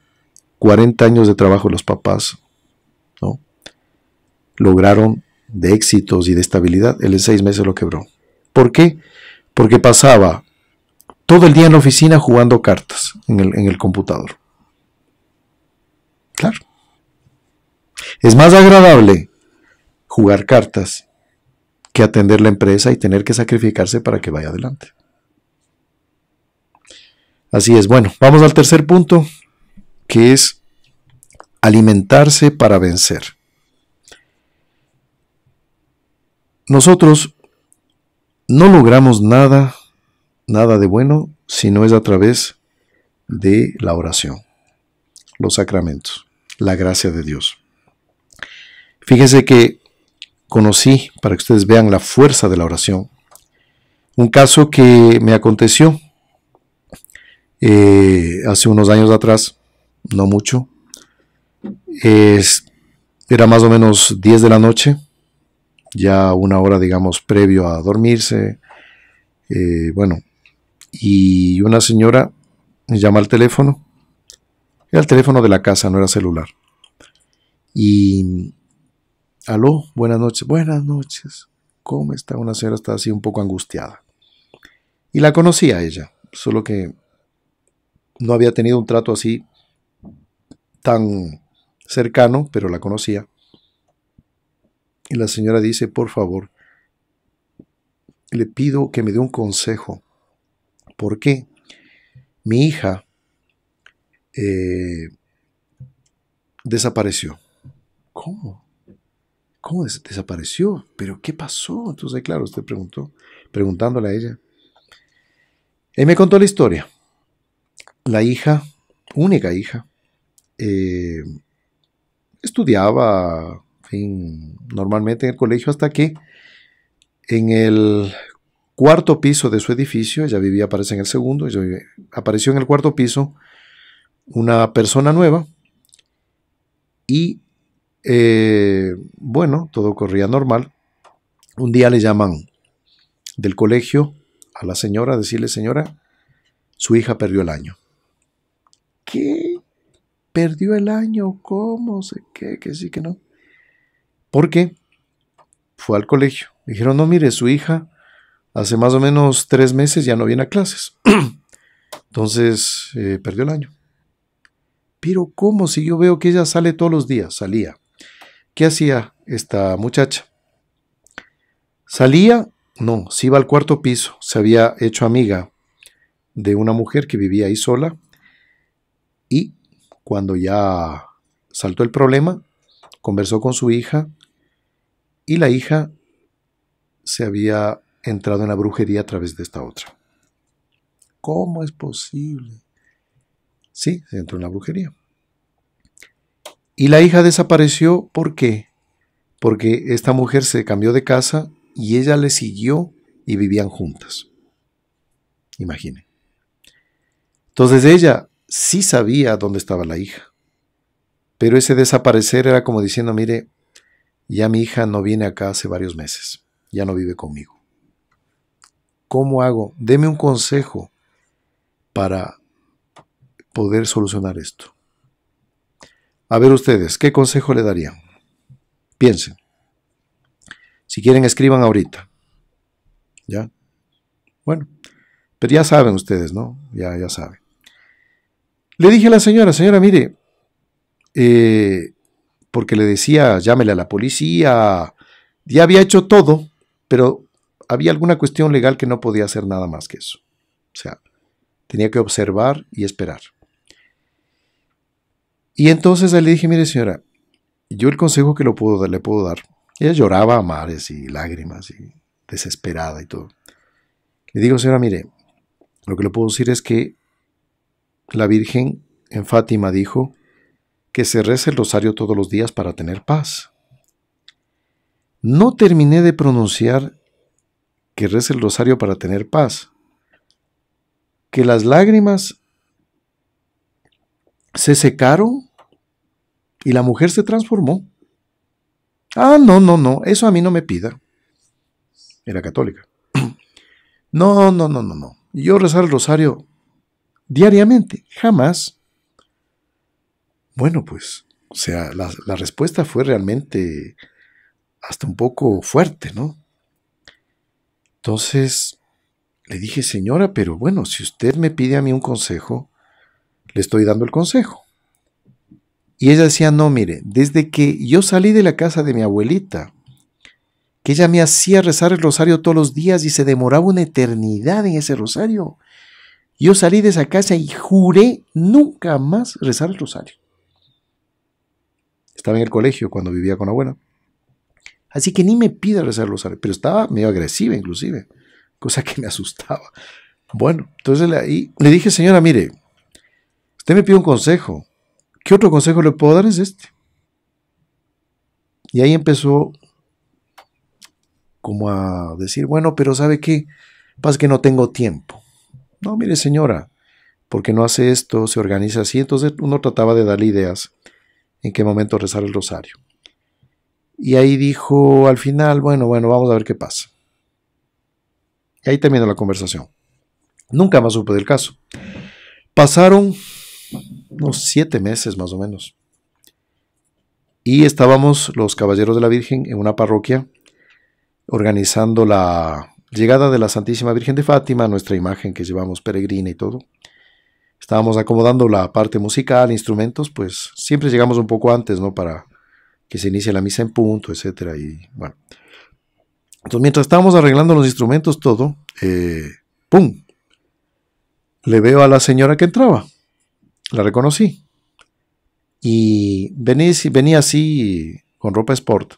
cuarenta años de trabajo de los papás, ¿no?, lograron de éxitos y de estabilidad. Él en seis meses lo quebró. ¿Por qué? Porque pasaba todo el día en la oficina jugando cartas en el, en el computador. Claro. Es más agradable jugar cartas que atender la empresa y tener que sacrificarse para que vaya adelante. Así es. Bueno, vamos al tercer punto, que es alimentarse para vencer. Nosotros no logramos nada, nada de bueno, si no es a través de la oración, los sacramentos, la gracia de Dios. Fíjense que conocí, para que ustedes vean la fuerza de la oración, un caso que me aconteció eh, hace unos años atrás, no mucho. Es, era más o menos diez de la noche, ya una hora, digamos, previo a dormirse. Eh, bueno, y una señora me llama al teléfono, era el teléfono de la casa, no era celular, y aló, buenas noches, buenas noches, ¿cómo está? Una señora está así un poco angustiada, y la conocía ella, solo que no había tenido un trato así tan cercano, pero la conocía. Y la señora dice, por favor, le pido que me dé un consejo. ¿Por qué? Mi hija eh, desapareció. ¿Cómo? ¿Cómo des- desapareció? ¿Pero qué pasó? Entonces, claro, usted preguntó, preguntándole a ella. Él me contó la historia. La hija, única hija, eh, estudiaba, en fin, normalmente en el colegio, hasta que en el cuarto piso de su edificio, ella vivía, aparece en el segundo, ella vivía, apareció en el cuarto piso una persona nueva, y eh, bueno, todo corría normal. Un día le llaman del colegio a la señora, a decirle, señora, su hija perdió el año. ¿Qué? ¿Perdió el año? ¿Cómo? ¿Sé qué? ¿Que sí, que no? ¿Por qué? Fue al colegio. Dijeron, no, mire, su hija hace más o menos tres meses ya no viene a clases. Entonces, eh, perdió el año. Pero, ¿cómo? Si yo veo que ella sale todos los días, salía. ¿Qué hacía esta muchacha? Salía, no, se iba al cuarto piso. Se había hecho amiga de una mujer que vivía ahí sola. Y cuando ya saltó el problema, conversó con su hija. Y la hija se había entrado en la brujería a través de esta otra. ¿Cómo es posible? Sí, se entró en la brujería. Y la hija desapareció, ¿por qué? Porque esta mujer se cambió de casa y ella le siguió y vivían juntas. Imaginen. Entonces ella sí sabía dónde estaba la hija, pero ese desaparecer era como diciendo, mire, ya mi hija no viene acá hace varios meses, ya no vive conmigo. ¿Cómo hago? Deme un consejo para poder solucionar esto. A ver ustedes, ¿qué consejo le darían? Piensen. Si quieren, escriban ahorita. ¿Ya? Bueno, pero ya saben ustedes, ¿no? Ya, ya saben. Le dije a la señora, señora, mire, eh, porque le decía, llámele a la policía, ya había hecho todo, pero había alguna cuestión legal que no podía hacer nada más que eso. O sea, tenía que observar y esperar. Y entonces le dije, mire señora, yo el consejo que lo puedo, le puedo dar, ella lloraba a mares y lágrimas y desesperada y todo. Le digo, señora, mire, lo que le puedo decir es que la Virgen en Fátima dijo que se reza el rosario todos los días para tener paz. No terminé de pronunciar que reza el rosario para tener paz, que las lágrimas se secaron y la mujer se transformó. Ah, no, no, no, eso a mí no me pida. Era católica. No, no, no, no, no. Yo rezar el rosario diariamente, jamás. Bueno, pues, o sea, la, la respuesta fue realmente hasta un poco fuerte, ¿no? Entonces, le dije, señora, pero bueno, si usted me pide a mí un consejo, le estoy dando el consejo. Y ella decía, no, mire, desde que yo salí de la casa de mi abuelita, que ella me hacía rezar el rosario todos los días y se demoraba una eternidad en ese rosario, yo salí de esa casa y juré nunca más rezar el rosario. Estaba en el colegio cuando vivía con la abuela. Así que ni me pida rezar el rosario, pero estaba medio agresiva inclusive, cosa que me asustaba. Bueno, entonces ahí le dije, señora, mire, usted me pide un consejo. ¿Qué otro consejo le puedo dar? Es este. Y ahí empezó como a decir, bueno, pero ¿sabe qué? Pasa que no tengo tiempo. No, mire señora, porque no hace esto, se organiza así. Entonces uno trataba de darle ideas en qué momento rezar el rosario. Y ahí dijo al final, bueno, bueno, vamos a ver qué pasa. Y ahí terminó la conversación. Nunca más supe del caso. Pasaron unos siete meses más o menos. Y estábamos los caballeros de la Virgen en una parroquia organizando la llegada de la Santísima Virgen de Fátima, nuestra imagen que llevamos peregrina y todo. Estábamos acomodando la parte musical, instrumentos, pues siempre llegamos un poco antes, ¿no? Para que se inicie la misa en punto, etcétera. Y bueno. Entonces, mientras estábamos arreglando los instrumentos, todo, eh, ¡pum! Le veo a la señora que entraba. La reconocí. Y venía, venía así, con ropa sport.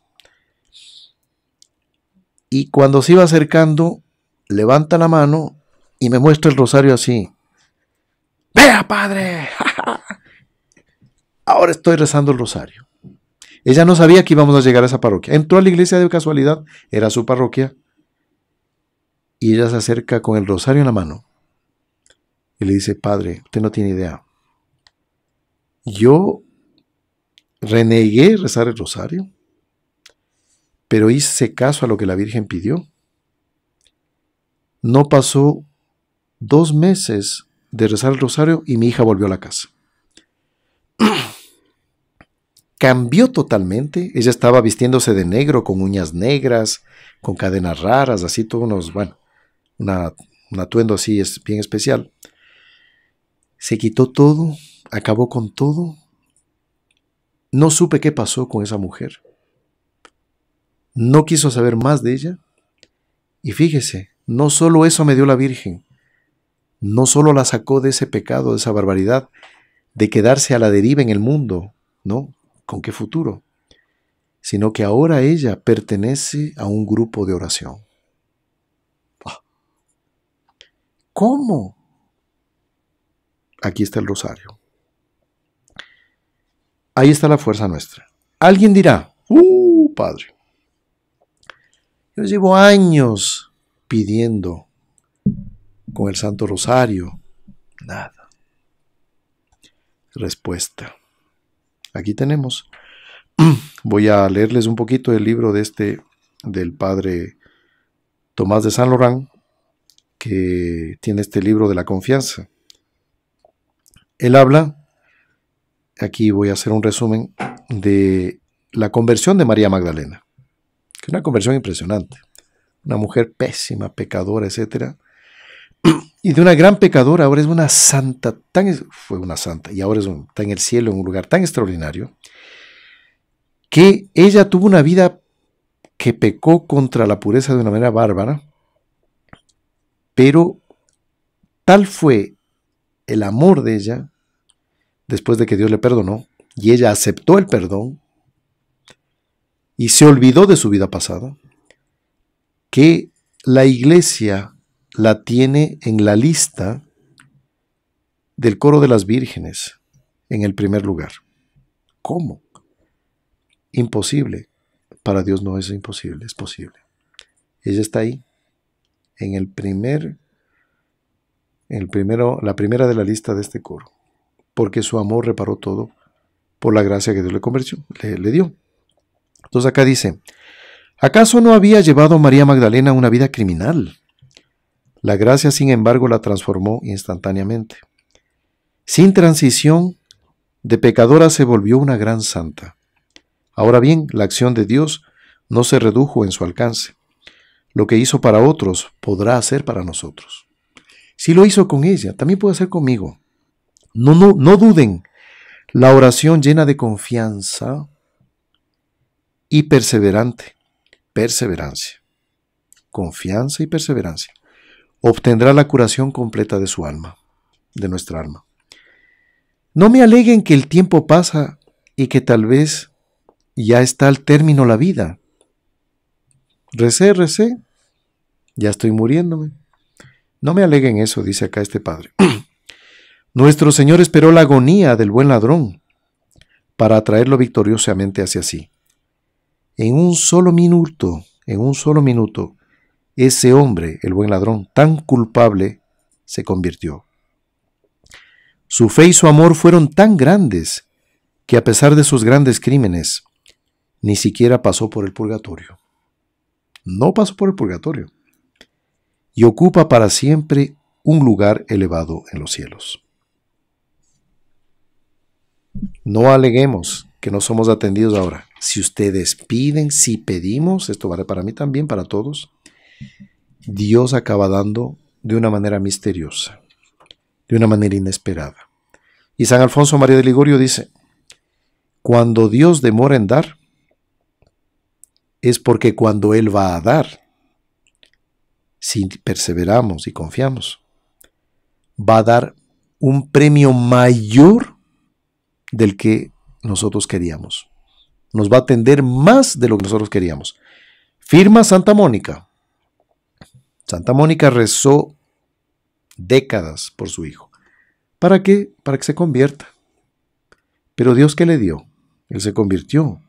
Y cuando se iba acercando, levanta la mano y me muestra el rosario así. ¡Vea, padre! Ahora estoy rezando el rosario. Ella no sabía que íbamos a llegar a esa parroquia. Entró a la iglesia de casualidad, era su parroquia. Y ella se acerca con el rosario en la mano. Y le dice, padre, usted no tiene idea. Yo renegué rezar el rosario, pero hice caso a lo que la Virgen pidió. No pasó dos meses de rezar el rosario y mi hija volvió a la casa. Cambió totalmente. Ella estaba vistiéndose de negro, con uñas negras, con cadenas raras, así todos unos, bueno, una, un atuendo así es bien especial. Se quitó todo, acabó con todo. No supe qué pasó con esa mujer. No quiso saber más de ella. Y fíjese, no solo eso me dio la Virgen, no solo la sacó de ese pecado, de esa barbaridad, de quedarse a la deriva en el mundo, ¿no? ¿Con qué futuro? Sino que ahora ella pertenece a un grupo de oración. ¿Cómo? Aquí está el rosario. Ahí está la fuerza nuestra. Alguien dirá, ¡uh, padre! Yo llevo años pidiendo con el Santo Rosario, nada. Respuesta. Aquí tenemos. Voy a leerles un poquito del libro de este, del padre Tomás de San Lorán, que tiene este libro de la confianza. Él habla, aquí voy a hacer un resumen, de la conversión de María Magdalena, que es una conversión impresionante, una mujer pésima, pecadora, etcétera, y de una gran pecadora, ahora es una santa, tan, fue una santa, y ahora es un, está en el cielo, en un lugar tan extraordinario, que ella tuvo una vida que pecó contra la pureza de una manera bárbara, pero tal fue el amor de ella, después de que Dios le perdonó, y ella aceptó el perdón, y se olvidó de su vida pasada, que la iglesia la tiene en la lista del coro de las vírgenes, en el primer lugar. ¿Cómo? Imposible. Para Dios no es imposible, es posible. Ella está ahí, en el primer El primero, la primera de la lista de este coro, porque su amor reparó todo por la gracia que Dios le, convirtió, le, le dio. Entonces acá dice, ¿acaso no había llevado María Magdalena una vida criminal? La gracia, sin embargo, la transformó instantáneamente. Sin transición, de pecadora se volvió una gran santa. Ahora bien, la acción de Dios no se redujo en su alcance. Lo que hizo para otros podrá hacer para nosotros. Si lo hizo con ella, también puede hacer conmigo. No, no, no duden. La oración llena de confianza y perseverante. Perseverancia. Confianza y perseverancia. Obtendrá la curación completa de su alma, de nuestra alma. No me aleguen que el tiempo pasa y que tal vez ya está al término la vida. Recé, recé. Ya estoy muriéndome. No me aleguen eso, dice acá este padre. Nuestro Señor esperó la agonía del buen ladrón para atraerlo victoriosamente hacia sí. En un solo minuto, en un solo minuto, ese hombre, el buen ladrón, tan culpable, se convirtió. Su fe y su amor fueron tan grandes que a pesar de sus grandes crímenes, ni siquiera pasó por el purgatorio. No pasó por el purgatorio. Y ocupa para siempre un lugar elevado en los cielos. No aleguemos que no somos atendidos ahora. Si ustedes piden, si pedimos, esto vale para mí también, para todos, Dios acaba dando de una manera misteriosa, de una manera inesperada. Y San Alfonso María de Ligorio dice, cuando Dios demora en dar, es porque cuando Él va a dar, si perseveramos y confiamos, va a dar un premio mayor del que nosotros queríamos. Nos va a atender más de lo que nosotros queríamos. Firma Santa Mónica. Santa Mónica rezó décadas por su hijo. ¿Para qué? Para que se convierta. Pero Dios, ¿qué le dio? Él se convirtió.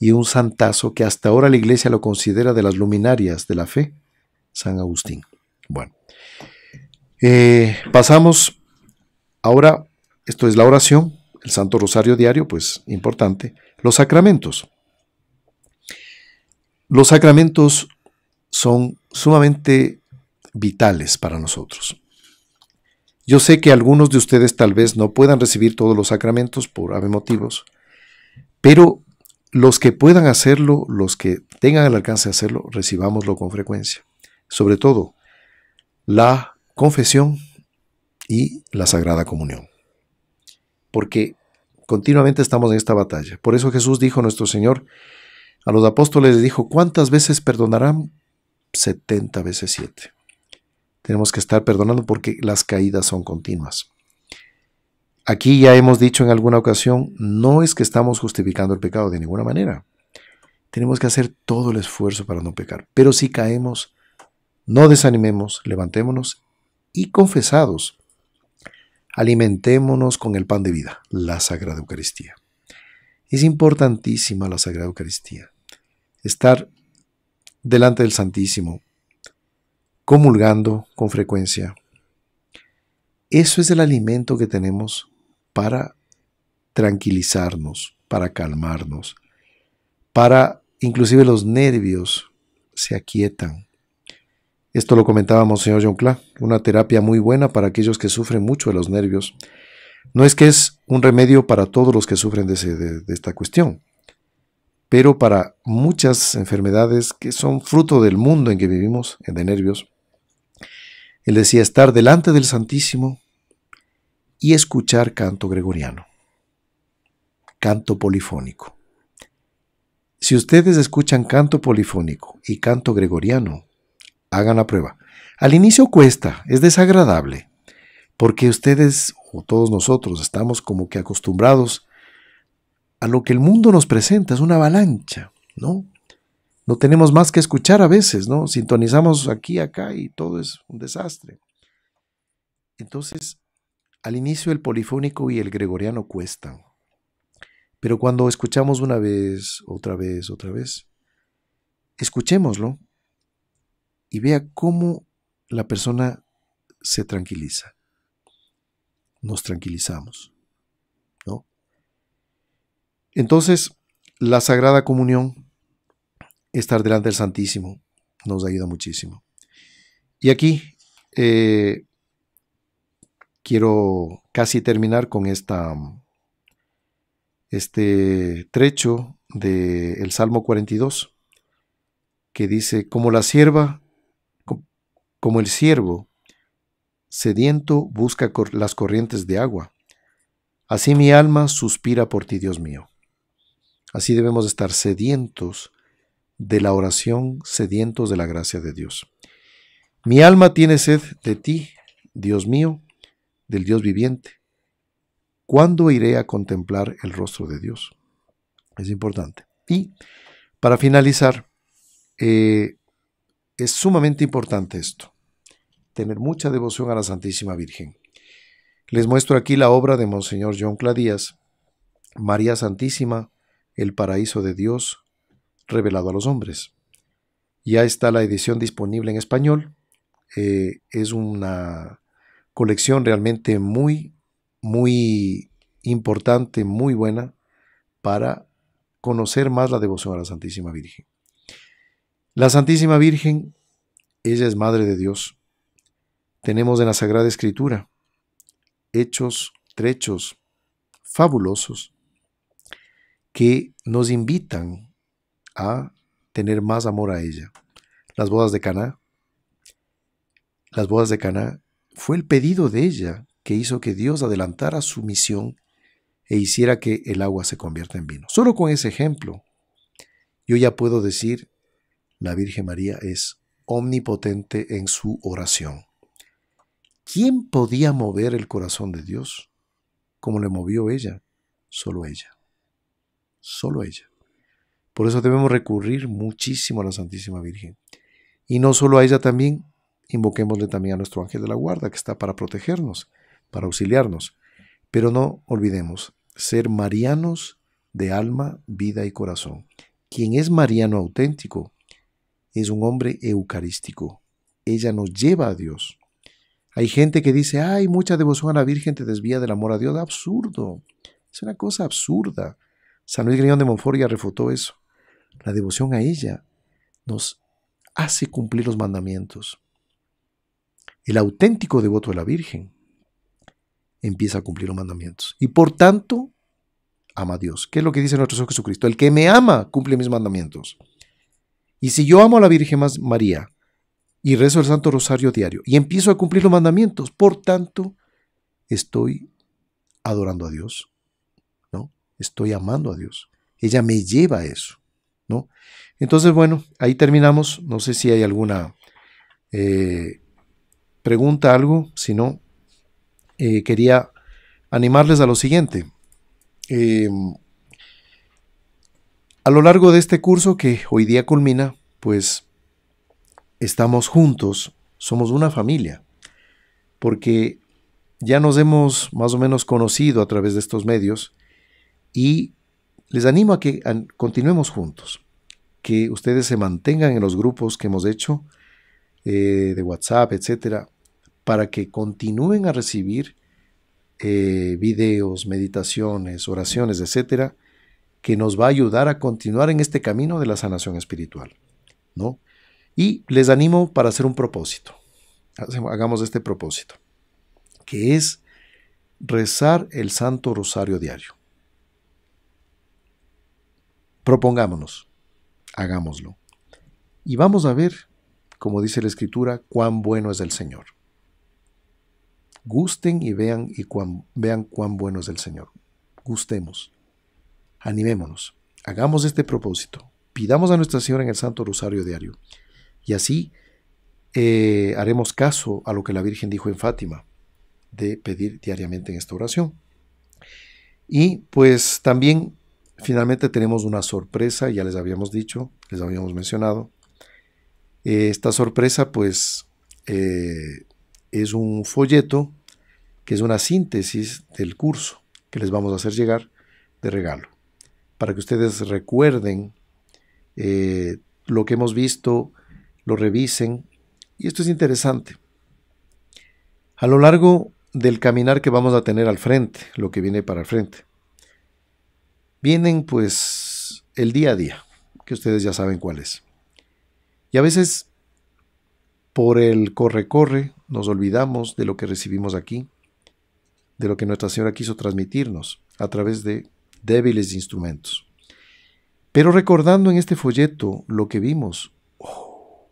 Y un santazo que hasta ahora la iglesia lo considera de las luminarias de la fe. San Agustín. Bueno, eh, pasamos ahora, esto es la oración, el Santo Rosario diario, pues importante, los sacramentos. Los sacramentos son sumamente vitales para nosotros. Yo sé que algunos de ustedes tal vez no puedan recibir todos los sacramentos por haber motivos, pero los que puedan hacerlo, los que tengan el alcance de hacerlo, recibámoslo con frecuencia. Sobre todo, la confesión y la Sagrada Comunión. Porque continuamente estamos en esta batalla. Por eso Jesús dijo, nuestro Señor, a los apóstoles les dijo, ¿cuántas veces perdonarán? setenta veces siete. Tenemos que estar perdonando porque las caídas son continuas. Aquí ya hemos dicho en alguna ocasión, no es que estamos justificando el pecado de ninguna manera. Tenemos que hacer todo el esfuerzo para no pecar. Pero si caemos, no desanimemos, levantémonos y confesados, alimentémonos con el pan de vida, la Sagrada Eucaristía. Es importantísima la Sagrada Eucaristía. Estar delante del Santísimo, comulgando con frecuencia. Eso es el alimento que tenemos para tranquilizarnos, para calmarnos, para inclusive los nervios se aquietan. Esto lo comentaba Monseñor João Clá, una terapia muy buena para aquellos que sufren mucho de los nervios. No es que es un remedio para todos los que sufren de, ese, de, de esta cuestión, pero para muchas enfermedades que son fruto del mundo en que vivimos, de nervios. Él decía estar delante del Santísimo y escuchar canto gregoriano, canto polifónico. Si ustedes escuchan canto polifónico y canto gregoriano, hagan la prueba. Al inicio cuesta, es desagradable, porque ustedes o todos nosotros estamos como que acostumbrados a lo que el mundo nos presenta, es una avalancha, ¿no? No tenemos más que escuchar a veces, ¿no? Sintonizamos aquí, acá y todo es un desastre. Entonces, al inicio el polifónico y el gregoriano cuestan. Pero cuando escuchamos una vez, otra vez, otra vez, escuchémoslo y vea cómo la persona se tranquiliza. Nos tranquilizamos, ¿no? Entonces, la Sagrada Comunión, estar delante del Santísimo nos ayuda muchísimo. Y aquí eh, quiero casi terminar con esta, este trecho del Salmo cuarenta y dos, que dice, como la sierva, como el siervo sediento busca cor- las corrientes de agua, así mi alma suspira por ti, Dios mío. Así debemos estar sedientos de la oración, sedientos de la gracia de Dios. Mi alma tiene sed de ti, Dios mío, del Dios viviente. ¿Cuándo iré a contemplar el rostro de Dios? Es importante. Y para finalizar, eh, es sumamente importante esto, tener mucha devoción a la Santísima Virgen. Les muestro aquí la obra de Monseñor João Clá Dias, María Santísima, el paraíso de Dios revelado a los hombres. Ya está la edición disponible en español. Eh, es una colección realmente muy, muy importante, muy buena para conocer más la devoción a la Santísima Virgen. La Santísima Virgen, ella es Madre de Dios. Tenemos en la Sagrada Escritura hechos, trechos fabulosos que nos invitan a tener más amor a ella. Las bodas de Caná, las bodas de Caná fue el pedido de ella que hizo que Dios adelantara su misión e hiciera que el agua se convierta en vino. Solo con ese ejemplo, yo ya puedo decir, la Virgen María es omnipotente en su oración. ¿Quién podía mover el corazón de Dios como le movió ella? Solo ella, solo ella. Por eso debemos recurrir muchísimo a la Santísima Virgen. Y no solo a ella también, invoquémosle también a nuestro ángel de la guarda, que está para protegernos, para auxiliarnos. Pero no olvidemos, ser marianos de alma, vida y corazón. Quien es mariano auténtico es un hombre eucarístico. Ella nos lleva a Dios. Hay gente que dice, ay, mucha devoción a la Virgen te desvía del amor a Dios. Absurdo, es una cosa absurda. San Luis Grignon de Monfort ya refutó eso. La devoción a ella nos hace cumplir los mandamientos. El auténtico devoto de la Virgen empieza a cumplir los mandamientos y por tanto ama a Dios. ¿Qué es lo que dice nuestro Señor Jesucristo? El que me ama cumple mis mandamientos. Y si yo amo a la Virgen María y rezo el Santo Rosario diario y empiezo a cumplir los mandamientos, por tanto estoy adorando a Dios, ¿no? Estoy amando a Dios. Ella me lleva a eso, ¿no? Entonces, bueno, ahí terminamos. No sé si hay alguna eh, pregunta, algo. Si no, eh, quería animarles a lo siguiente. Eh, a lo largo de este curso que hoy día culmina, pues estamos juntos, somos una familia, porque ya nos hemos más o menos conocido a través de estos medios y les animo a que continuemos juntos, que ustedes se mantengan en los grupos que hemos hecho, eh, de WhatsApp, etcétera, para que continúen a recibir eh, videos, meditaciones, oraciones, etcétera, que nos va a ayudar a continuar en este camino de la sanación espiritual, ¿no? Y les animo para hacer un propósito. Hagamos este propósito, que es rezar el Santo Rosario diario. Propongámonos, hagámoslo. Y vamos a ver, como dice la Escritura, cuán bueno es el Señor. Gusten y vean, y cuán, vean cuán bueno es el Señor. Gustemos, animémonos, hagamos este propósito. Pidamos a Nuestra Señora en el Santo Rosario diario. Y así eh, haremos caso a lo que la Virgen dijo en Fátima, de pedir diariamente en esta oración. Y pues también finalmente tenemos una sorpresa, ya les habíamos dicho, les habíamos mencionado. Eh, esta sorpresa pues eh, es un folleto que es una síntesis del curso que les vamos a hacer llegar de regalo, para que ustedes recuerden eh, lo que hemos visto, lo revisen, y esto es interesante. A lo largo del caminar que vamos a tener al frente, lo que viene para el frente, vienen pues el día a día, que ustedes ya saben cuál es. Y a veces por el corre-corre nos olvidamos de lo que recibimos aquí, de lo que Nuestra Señora quiso transmitirnos a través de débiles instrumentos. Pero recordando en este folleto lo que vimos, oh,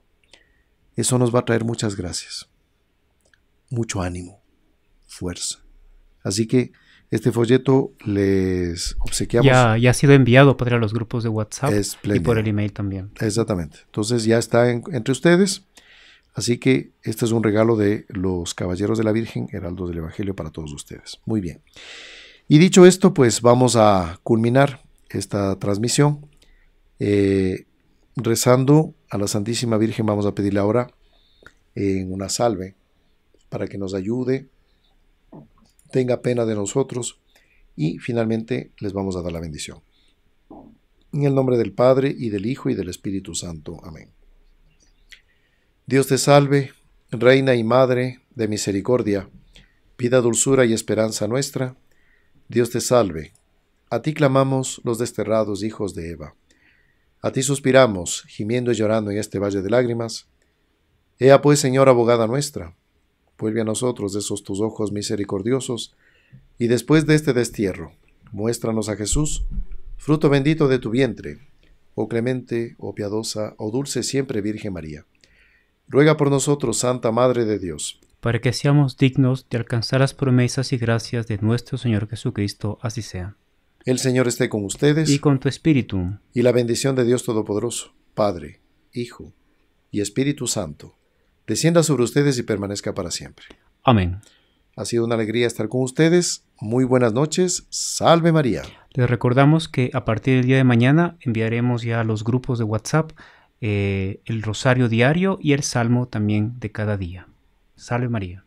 eso nos va a traer muchas gracias, mucho ánimo, fuerza. Así que este folleto les obsequiamos. Ya, ya ha sido enviado, padre, a los grupos de WhatsApp y por el email también. Exactamente. Entonces ya está en, entre ustedes. Así que este es un regalo de los Caballeros de la Virgen, Heraldos del Evangelio, para todos ustedes. Muy bien. Y dicho esto, pues vamos a culminar esta transmisión eh, rezando a la Santísima Virgen. Vamos a pedirle ahora en una salve, para que nos ayude, tenga pena de nosotros, y finalmente les vamos a dar la bendición. En el nombre del Padre, y del Hijo, y del Espíritu Santo. Amén. Dios te salve, Reina y Madre de misericordia, vida, dulzura y esperanza nuestra. Dios te salve, a ti clamamos los desterrados hijos de Eva. A ti suspiramos, gimiendo y llorando en este valle de lágrimas. Ea pues, Señora abogada nuestra, vuelve a nosotros de esos tus ojos misericordiosos, y después de este destierro, muéstranos a Jesús, fruto bendito de tu vientre, oh clemente, oh piadosa, oh dulce siempre Virgen María. Ruega por nosotros, Santa Madre de Dios, para que seamos dignos de alcanzar las promesas y gracias de nuestro Señor Jesucristo. Así sea. El Señor esté con ustedes. Y con tu espíritu. Y la bendición de Dios Todopoderoso, Padre, Hijo y Espíritu Santo, descienda sobre ustedes y permanezca para siempre. Amén. Ha sido una alegría estar con ustedes. Muy buenas noches. Salve María. Les recordamos que a partir del día de mañana enviaremos ya a los grupos de WhatsApp eh, el rosario diario y el salmo también de cada día. Salve María.